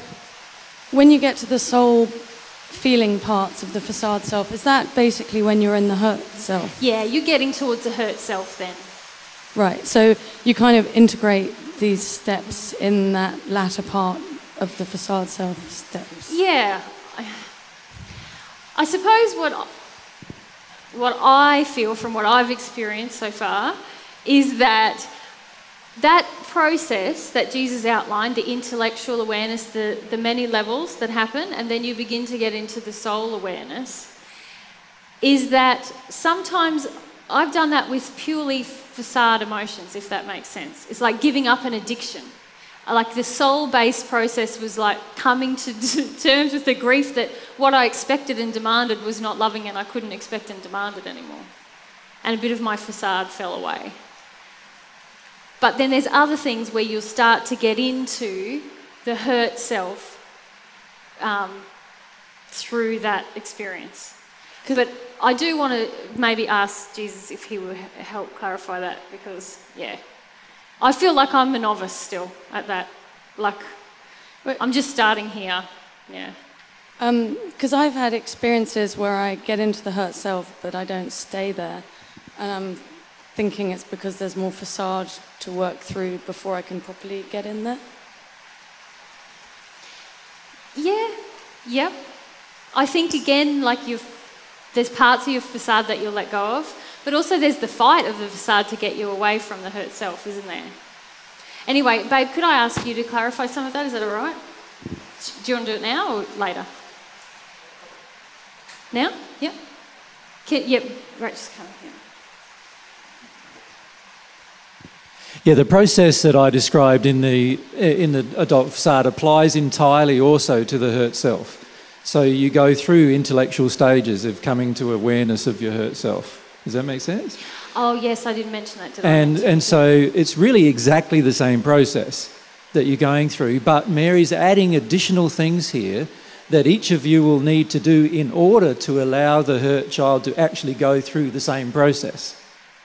when you get to the soul feeling parts of the facade self, is that basically when you're in the hurt self? Yeah, you're getting towards the hurt self then. Right, so you kind of integrate these steps in that latter part of the facade self steps. Yeah. I suppose what I feel from what I've experienced so far is that that process that Jesus outlined, the intellectual awareness, the many levels that happen, and then you begin to get into the soul awareness, is that sometimes I've done that with purely facade emotions, if that makes sense. It's like giving up an addiction. Like the soul-based process was like coming to terms with the grief that what I expected and demanded was not loving, and I couldn't expect and demand it anymore. And a bit of my facade fell away. But then there's other things where you'll start to get into the hurt self through that experience. But I do want to maybe ask Jesus if he would help clarify that, because, yeah. I feel like I'm a novice still at that. Like, I'm just starting here, yeah. Because I've had experiences where I get into the hurt self, but I don't stay there. And I'm thinking it's because there's more facade to work through before I can properly get in there. Yeah, yep. I think, again, like there's parts of your facade that you'll let go of. But also there's the fight of the facade to get you away from the hurt self, isn't there? Anyway, babe, could I ask you to clarify some of that? Is that all right? Do you want to do it now or later? Now? Yep. Yep, right, just come here. Yeah, the process that I described in the adult facade applies entirely also to the hurt self. So you go through intellectual stages of coming to awareness of your hurt self. Does that make sense? Oh, yes, I didn't mention that, did I? And so it's really exactly the same process that you're going through, but Mary's adding additional things here that each of you will need to do in order to allow the hurt child to actually go through the same process.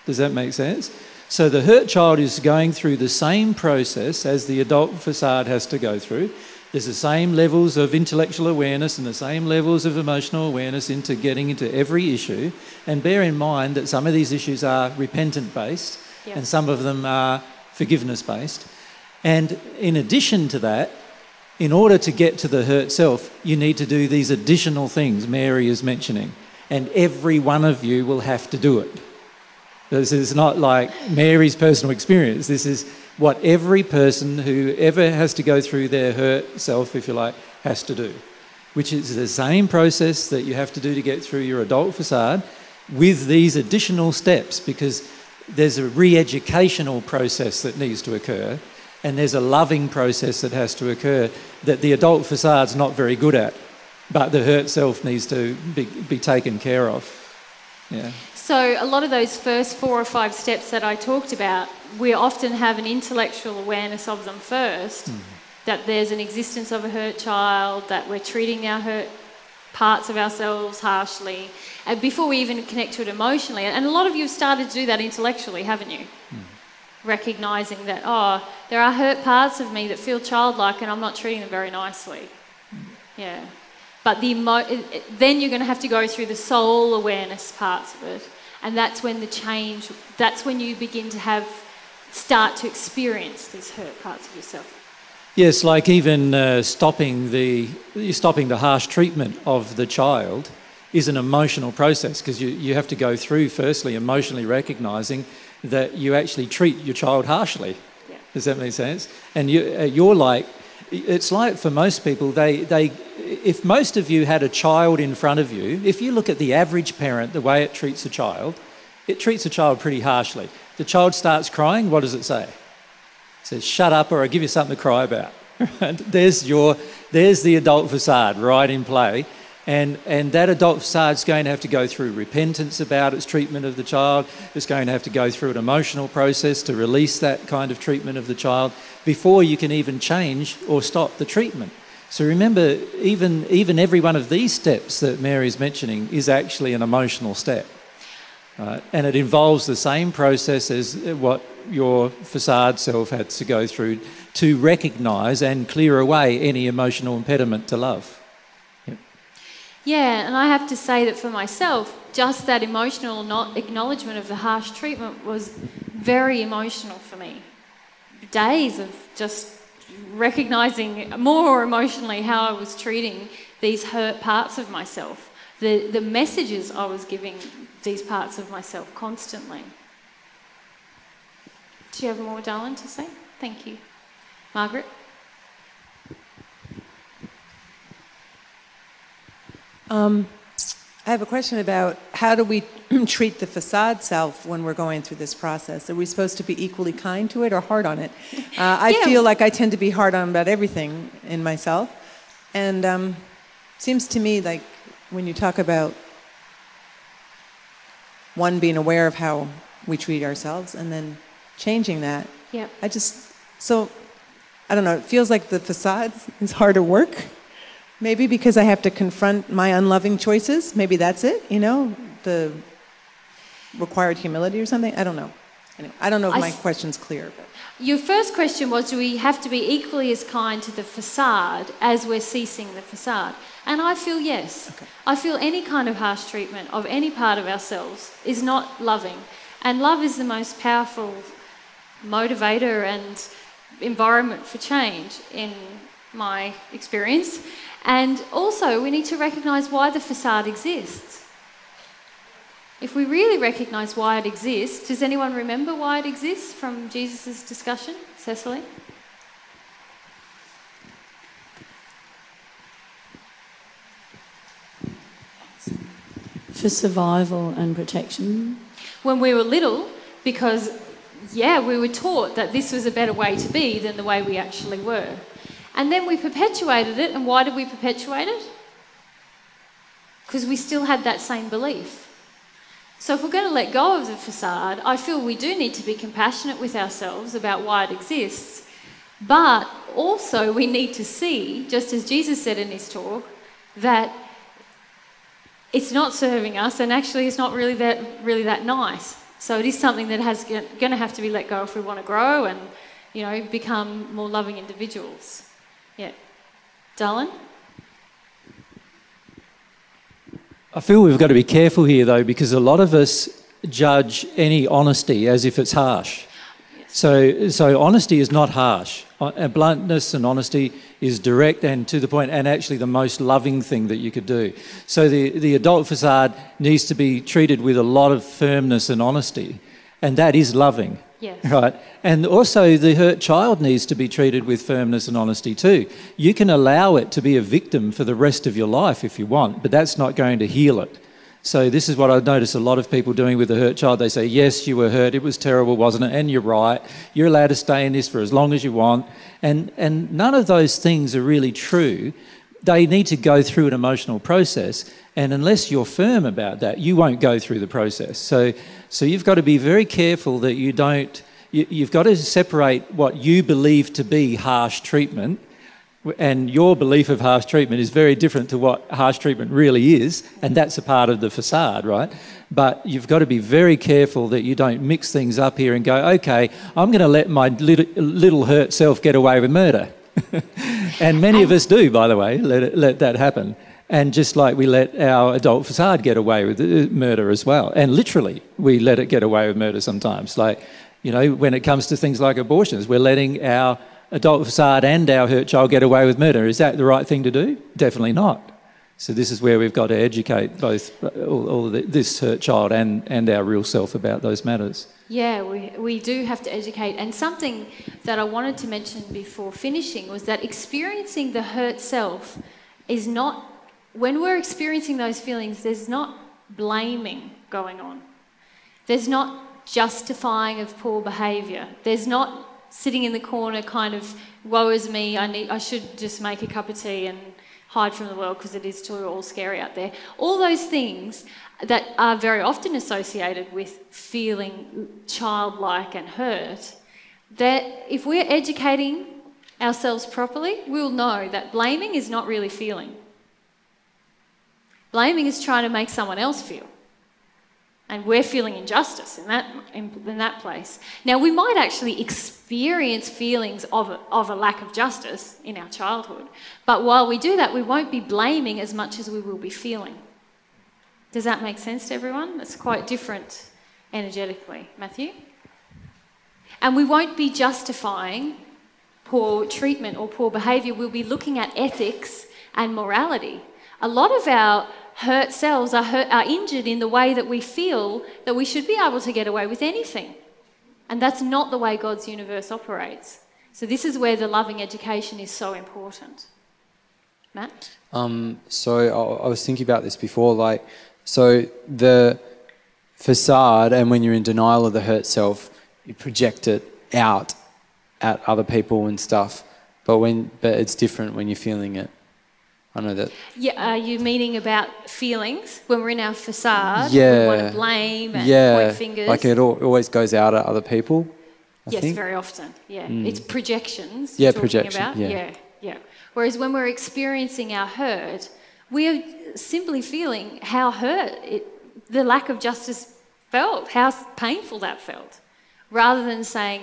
Does that make sense? So the hurt child is going through the same process as the adult facade has to go through. There's the same levels of intellectual awareness and the same levels of emotional awareness into getting into every issue. And bear in mind that some of these issues are repentant-based, yep, and some of them are forgiveness-based. And in addition to that, in order to get to the hurt self, you need to do these additional things Mary is mentioning. And every one of you will have to do it. This is not like Mary's personal experience. This is what every person who ever has to go through their hurt self, if you like, has to do, which is the same process that you have to do to get through your adult facade with these additional steps, because there's a re-educational process that needs to occur and there's a loving process that has to occur that the adult facade's not very good at, but the hurt self needs to be taken care of. Yeah. So a lot of those first 4 or 5 steps that I talked about, we often have an intellectual awareness of them first, mm-hmm, that there's an existence of a hurt child, that we're treating our hurt parts of ourselves harshly, and before we even connect to it emotionally. And a lot of you have started to do that intellectually, haven't you? Mm-hmm. Recognising that, oh, there are hurt parts of me that feel childlike and I'm not treating them very nicely. Mm-hmm. Yeah. But then you're going to have to go through the soul awareness parts of it. And that's when the change, that's when you begin to start to experience these hurt parts of yourself. Yes, like even stopping the harsh treatment of the child is an emotional process, because you have to go through, firstly, emotionally recognising that you actually treat your child harshly. Yeah. Does that make sense? And you're like, it's like for most people, if most of you had a child in front of you, if you look at the average parent, the way it treats a child pretty harshly. The child starts crying, what does it say? It says, shut up or I'll give you something to cry about. There's the adult facade right in play. And that adult facade's going to have to go through repentance about its treatment of the child. It's going to have to go through an emotional process to release that kind of treatment of the child before you can even change or stop the treatment. So remember, even every one of these steps that Mary's mentioning is actually an emotional step. Right? And it involves the same process as what your facade self had to go through to recognise and clear away any emotional impediment to love. Yeah, and I have to say that for myself, just that emotional acknowledgement of the harsh treatment was very emotional for me. Days of just recognising more emotionally how I was treating these hurt parts of myself, the messages I was giving these parts of myself constantly. Do you have more, darling, to say? Thank you. Margaret? I have a question about how do we treat the facade self when we're going through this process? Are we supposed to be equally kind to it or hard on it? I feel like I tend to be hard on about everything in myself. And seems to me like when you talk about one being aware of how we treat ourselves and then changing that. Yeah. I don't know, it feels like the facade is harder work. Maybe because I have to confront my unloving choices. Maybe that's it, you know, the required humility or something. I don't know. Anyway, I don't know if my question's clear. But. Your first question was, do we have to be equally as kind to the facade as we're ceasing the facade? And I feel yes. Okay. I feel any kind of harsh treatment of any part of ourselves is not loving. And love is the most powerful motivator and environment for change in my experience. And also, we need to recognise why the facade exists. If we really recognise why it exists, does anyone remember why it exists from Jesus' discussion? Cecily? For survival and protection. When we were little, because, yeah, we were taught that this was a better way to be than the way we actually were. And then we perpetuated it, and why did we perpetuate it? Because we still had that same belief. So if we're going to let go of the facade, I feel we do need to be compassionate with ourselves about why it exists, but also we need to see, just as Jesus said in his talk, that it's not serving us, and actually it's not really that nice. So it is something that has going to have to be let go if we want to grow and, you know, become more loving individuals. Yeah. Dylan? I feel we've got to be careful here, though, because a lot of us judge any honesty as if it's harsh. Yes. So honesty is not harsh. Bluntness and honesty is direct and to the point, and actually the most loving thing that you could do. So the adult facade needs to be treated with a lot of firmness and honesty, and that is loving. Yes. Right. And also the hurt child needs to be treated with firmness and honesty too. You can allow it to be a victim for the rest of your life if you want, but that's not going to heal it. So this is what I've noticed a lot of people doing with the hurt child. They say, yes, you were hurt. It was terrible, wasn't it? And you're right. You're allowed to stay in this for as long as you want. And none of those things are really true. They need to go through an emotional process, and unless you're firm about that, you won't go through the process. So you've got to be very careful that you don't... You've got to separate what you believe to be harsh treatment, and your belief of harsh treatment is very different to what harsh treatment really is, and that's a part of the facade, right? But you've got to be very careful that you don't mix things up here and go, okay, I'm going to let my little hurt self get away with murder. And many of us do, by the way, let that happen. And just like we let our adult facade get away with murder as well. And literally, we let it get away with murder sometimes. Like, you know, when it comes to things like abortions, we're letting our adult facade and our hurt child get away with murder. Is that the right thing to do? Definitely not. So this is where we've got to educate both this hurt child and our real self about those matters. Yeah, we do have to educate. And something that I wanted to mention before finishing was that experiencing the hurt self is not... When we're experiencing those feelings, there's not blaming going on. There's not justifying of poor behaviour. There's not sitting in the corner kind of, woe is me, I should just make a cup of tea and hide from the world because it is too all scary out there. All those things that are very often associated with feeling childlike and hurt, that if we're educating ourselves properly, we'll know that blaming is not really feeling. Blaming is trying to make someone else feel. And we're feeling injustice in that place. Now, we might actually experience feelings of a lack of justice in our childhood, but while we do that, we won't be blaming as much as we will be feeling. Does that make sense to everyone? It's quite different energetically. Matthew? And we won't be justifying poor treatment or poor behaviour. We'll be looking at ethics and morality. A lot of our hurt selves are injured in the way that we feel that we should be able to get away with anything. And that's not the way God's universe operates. So this is where the loving education is so important. Matt? So I was thinking about this before, like, so the facade, and when you're in denial of the hurt self, you project it out at other people and stuff, but it's different when you're feeling it. I know that. Yeah, are you meaning about feelings? When we're in our facade, yeah, we want to blame and point fingers. Like it always goes out at other people, I think. Very often, yeah. Mm. It's projections you're talking about. Yeah. Whereas when we're experiencing our hurt, we are simply feeling how hurt, the lack of justice felt, how painful that felt, rather than saying,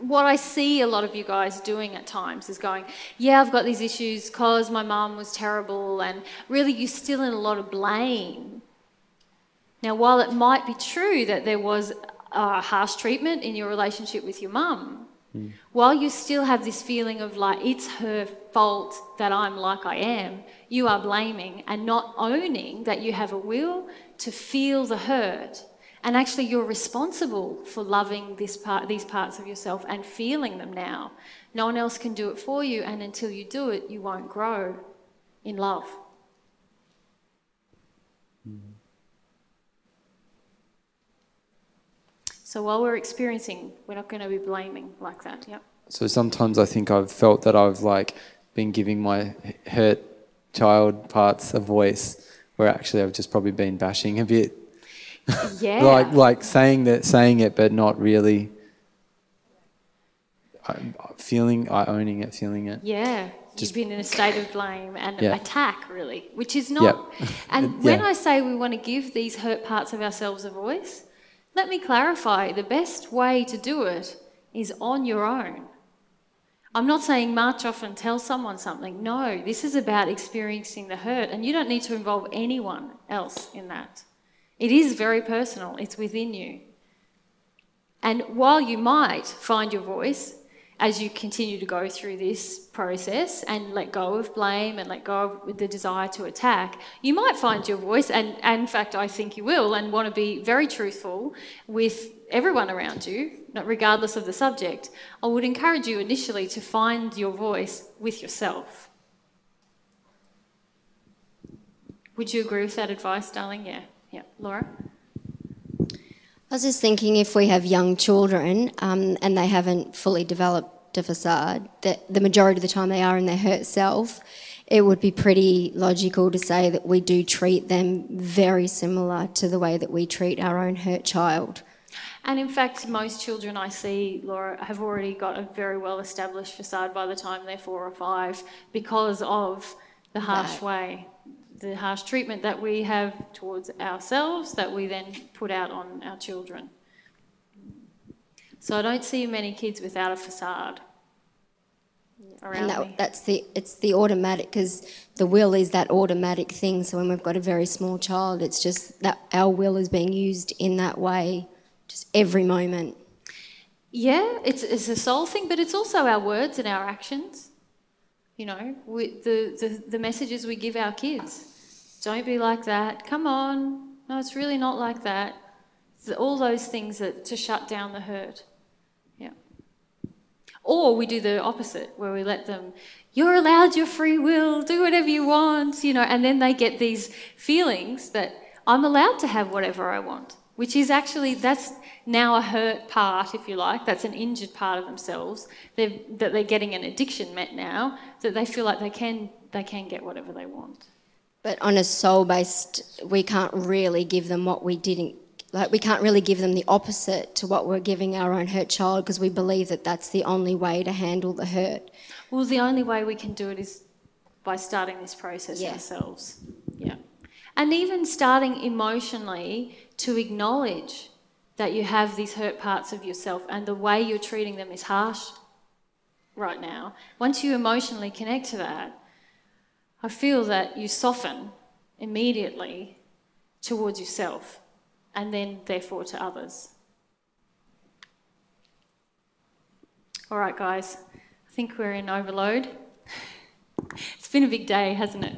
what I see a lot of you guys doing at times is going, yeah, I've got these issues because my mum was terrible, and really you're still in a lot of blame. Now, while it might be true that there was harsh treatment in your relationship with your mum, while you still have this feeling of like, it's her fault that I'm like I am, you are blaming and not owning that you have a will to feel the hurt. And actually you're responsible for loving these parts of yourself and feeling them now. No one else can do it for you, and until you do it, you won't grow in love. Mm-hmm. So while we're experiencing, we're not going to be blaming like that, yep. So sometimes I think I've felt that I've like been giving my hurt child parts a voice, where actually I've just probably been bashing a bit. Yeah. like saying it, but not really owning it. Yeah, just you've been in a state of blame and attack, really, which is not. Yeah. And when I say we want to give these hurt parts of ourselves a voice, let me clarify: the best way to do it is on your own. I'm not saying march off and tell someone something. No, this is about experiencing the hurt, and you don't need to involve anyone else in that. It is very personal. It's within you. And while you might find your voice as you continue to go through this process and let go of blame and let go of the desire to attack, you might find your voice, and in fact I think you will, and want to be very truthful with everyone around you, regardless of the subject. I would encourage you initially to find your voice with yourself. Would you agree with that advice, darling? Yeah. Yeah, Laura? I was just thinking, if we have young children and they haven't fully developed a facade, that the majority of the time they are in their hurt self, it would be pretty logical to say that we do treat them very similar to the way that we treat our own hurt child. And in fact, most children I see, Laura, have already got a very well-established facade by the time they're 4 or 5 because of the harsh way. The harsh treatment that we have towards ourselves that we then put out on our children. So I don't see many kids without a facade around and me. It's the automatic, because the will is that automatic thing. So when we've got a very small child, it's just that our will is being used in that way, just every moment. Yeah, it's a soul thing, but it's also our words and our actions. You know, the messages we give our kids. Don't be like that. Come on. No, it's really not like that. It's all those things to shut down the hurt. Yeah. Or we do the opposite, where we let them, you're allowed your free will, do whatever you want, you know, and then they get these feelings that I'm allowed to have whatever I want, which is actually, that's now a hurt part, if you like, that's an injured part of themselves, that they're getting an addiction met now, that they feel like they can get whatever they want. But on a soul-based, we can't really give them what we didn't, like we can't really give them the opposite to what we're giving our own hurt child, because we believe that that's the only way to handle the hurt. Well, the only way we can do it is by starting this process ourselves. Yeah. And even starting emotionally to acknowledge that you have these hurt parts of yourself and the way you're treating them is harsh right now. Once you emotionally connect to that, I feel that you soften immediately towards yourself and then therefore to others. All right, guys, I think we're in overload. It's been a big day, hasn't it?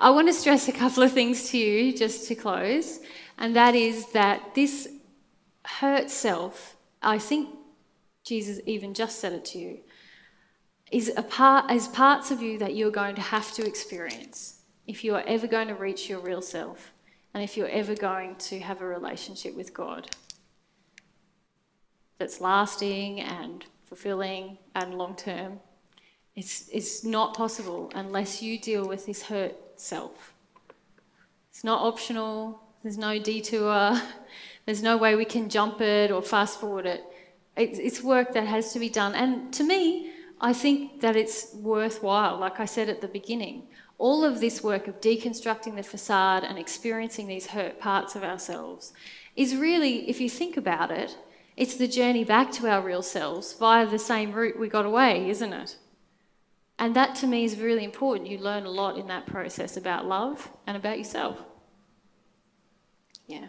I want to stress a couple of things to you just to close. And that is that this her itself, I think Jesus even just said it to you, is parts of you that you're going to have to experience if you are ever going to reach your real self and if you're ever going to have a relationship with God that's lasting and fulfilling and long-term. It's not possible unless you deal with this hurt self. It's not optional. There's no detour. There's no way we can jump it or fast forward it. It's work that has to be done. And to me, I think that it's worthwhile, like I said at the beginning. All of this work of deconstructing the facade and experiencing these hurt parts of ourselves is really, if you think about it, it's the journey back to our real selves via the same route we got away, isn't it? And that to me is really important. You learn a lot in that process about love and about yourself. Yeah.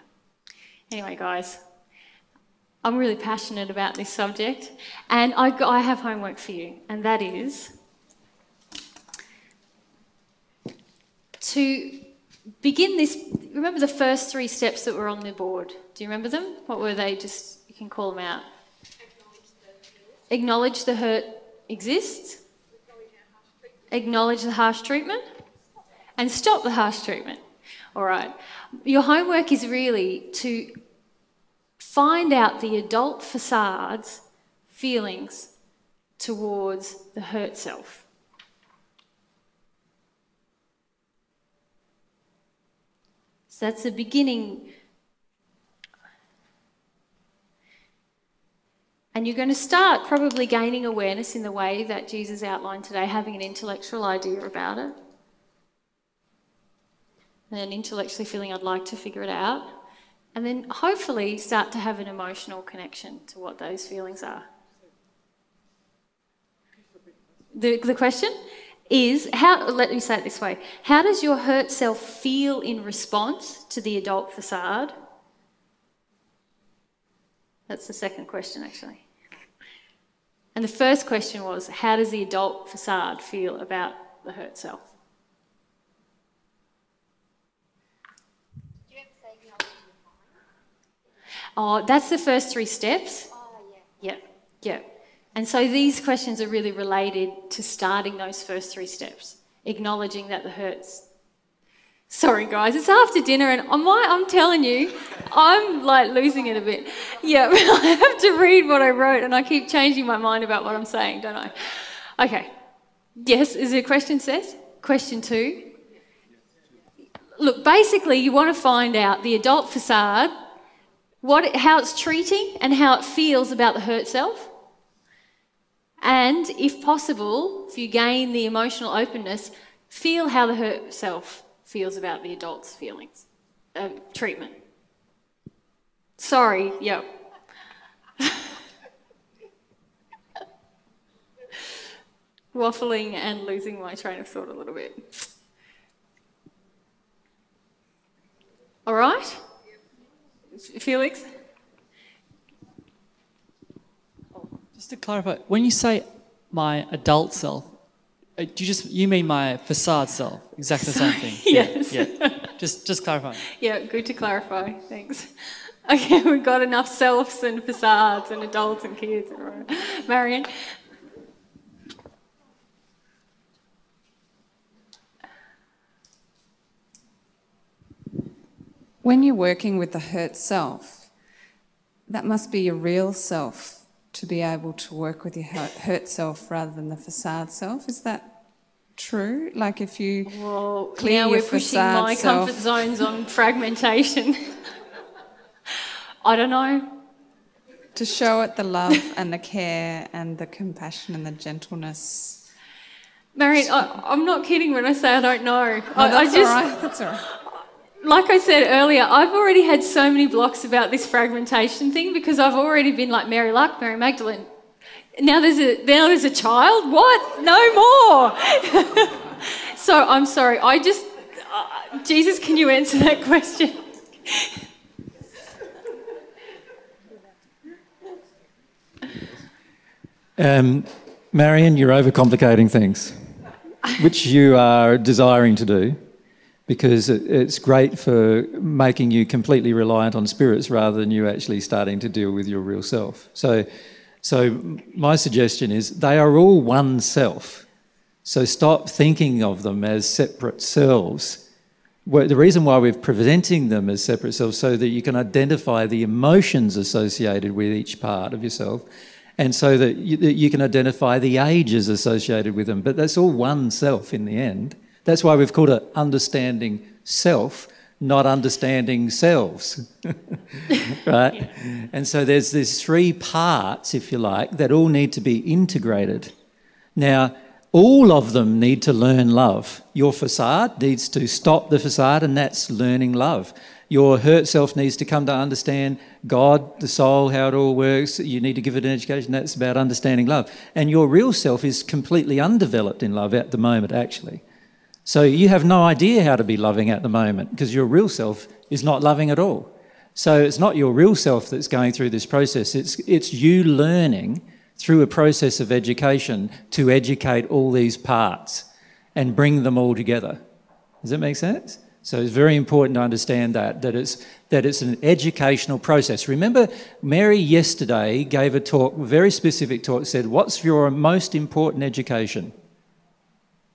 Anyway, guys, I'm really passionate about this subject, and I have homework for you, and that is to begin this. Remember the first three steps that were on the board? Do you remember them? What were they? Just, you can call them out. Acknowledge the hurt exists. Acknowledge the harsh treatment and stop the harsh treatment. All right. Your homework is really to find out the adult facade's feelings towards the hurt self. So that's the beginning. And you're going to start probably gaining awareness in the way that Jesus outlined today, having an intellectual idea about it. And then intellectually feeling I'd like to figure it out. And then hopefully start to have an emotional connection to what those feelings are. The question is, let me say it this way, how does your hurt self feel in response to the adult facade? That's the second question, actually. And the first question was, how does the adult facade feel about the hurt self? Do you have to say acknowledge your mind? Oh, that's the first three steps. Oh, yeah. Yeah. And so these questions are really related to starting those first three steps, acknowledging that the hurt's... Sorry, guys, it's after dinner and I'm telling you, I'm like losing it a bit. Yeah, I have to read what I wrote and I keep changing my mind about what I'm saying, don't I? Okay. Yes, is there a question, Seth? Question two. Look, basically you want to find out the adult facade, how it's treating and how it feels about the hurt self. And if possible, if you gain the emotional openness, feel how the hurt self feels about the adult's feelings, treatment. Sorry, yep. Waffling and losing my train of thought a little bit. All right? Felix? Just to clarify, when you say my adult self, you mean my facade self? Exactly the same thing. Yes. Yeah, yeah. Just clarifying. Yeah, good to clarify. Thanks. Okay, we've got enough selves and facades and adults and kids. Marion. When you're working with the hurt self, that must be your real self, to be able to work with your hurt self rather than the facade self. Is that true? Like if you clear your facade self... Now we're pushing my comfort zones on fragmentation. I don't know. To show it the love and the care and the compassion and the gentleness... Marion, I'm not kidding when I say I don't know. No, that's all right, that's all right. Like I said earlier, I've already had so many blocks about this fragmentation thing because I've already been like Mary Luck, Mary Magdalene. Now there's a child? What? No more. So I'm sorry. Jesus, can you answer that question? Marion, you're overcomplicating things, which you are desiring to do. because it's great for making you completely reliant on spirits rather than you actually starting to deal with your real self. So my suggestion is they are all one self. So stop thinking of them as separate selves. Well, the reason why we're presenting them as separate selves so that you can identify the emotions associated with each part of yourself, and so that you can identify the ages associated with them. But that's all one self in the end. That's why we've called it understanding self, not understanding selves, right? Yeah. And so there's these three parts, if you like, that all need to be integrated. Now, all of them need to learn love. Your facade needs to stop the facade, and that's learning love. Your hurt self needs to come to understand God, the soul, how it all works. You need to give it an education. That's about understanding love. And your real self is completely undeveloped in love at the moment, actually. So you have no idea how to be loving at the moment because your real self is not loving at all. So it's not your real self that's going through this process. It's you learning through a process of education to educate all these parts and bring them all together. Does that make sense? So it's very important to understand that it's an educational process. Remember, Mary yesterday gave a talk, a very specific talk, said, what's your most important education?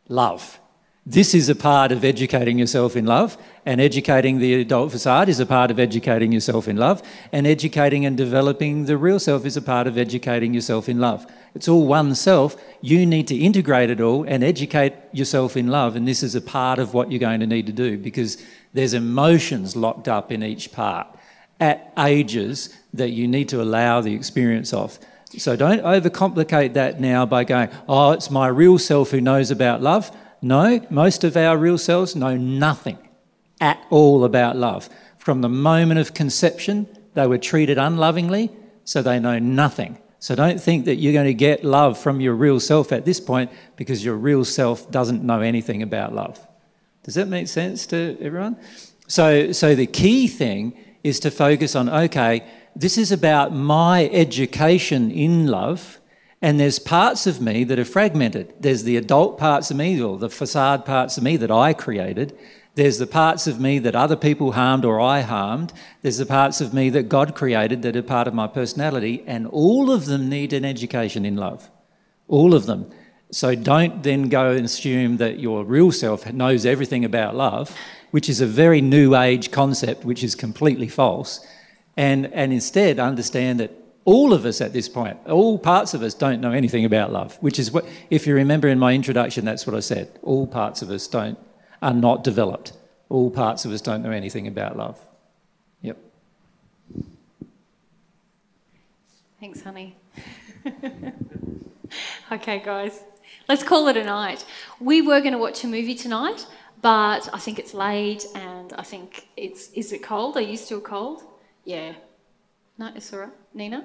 Love. This is a part of educating yourself in love, and educating the adult facade is a part of educating yourself in love, and educating and developing the real self is a part of educating yourself in love. It's all one self. You need to integrate it all and educate yourself in love, and this is a part of what you're going to need to do because there's emotions locked up in each part at ages that you need to allow the experience of. So don't overcomplicate that now by going, oh, it's my real self who knows about love. No, most of our real selves know nothing at all about love. From the moment of conception, they were treated unlovingly, so they know nothing. So don't think that you're going to get love from your real self at this point because your real self doesn't know anything about love. Does that make sense to everyone? So the key thing is to focus on, okay, this is about my education in love. And there's parts of me that are fragmented. There's the adult parts of me, or the facade parts of me that I created. There's the parts of me that other people harmed or I harmed. There's the parts of me that God created that are part of my personality. And all of them need an education in love. All of them. So don't then go and assume that your real self knows everything about love, which is a very new age concept, which is completely false. And instead understand that all of us at this point, all parts of us don't know anything about love, which is what, if you remember in my introduction, that's what I said. All parts of us are not developed. All parts of us don't know anything about love. Yep. Thanks, honey. Okay, guys, let's call it a night. We were going to watch a movie tonight, but I think it's late and I think it's... Is it cold? Are you still cold? Yeah. No, it's all right. Nina?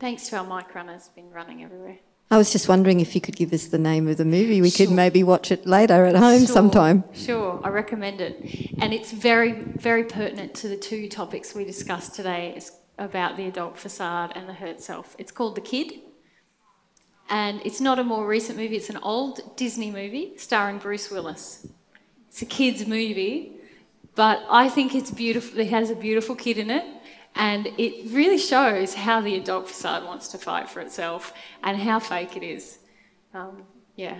Thanks to our mic runner, it's been running everywhere. I was just wondering if you could give us the name of the movie. We could maybe watch it later at home sometime. Sure, I recommend it. And it's very, very pertinent to the two topics we discussed today. It's about the adult facade and the hurt self. It's called The Kid. And it's not a more recent movie, it's an old Disney movie starring Bruce Willis. It's a kid's movie, but I think it's beautiful. It has a beautiful kid in it, and it really shows how the adult facade wants to fight for itself and how fake it is. Yeah.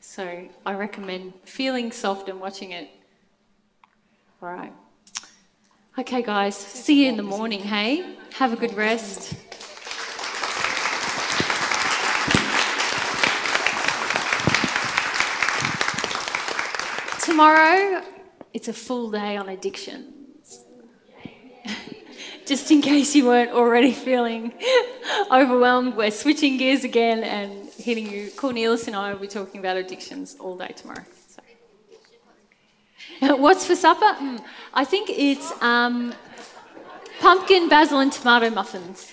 So I recommend feeling soft and watching it. All right. Okay, guys, see you in the morning, hey? Have a good rest. Tomorrow, it's a full day on addictions. Just in case you weren't already feeling overwhelmed, we're switching gears again and hitting you. Cornelius and I will be talking about addictions all day tomorrow. So. What's for supper? I think it's pumpkin, basil and tomato muffins.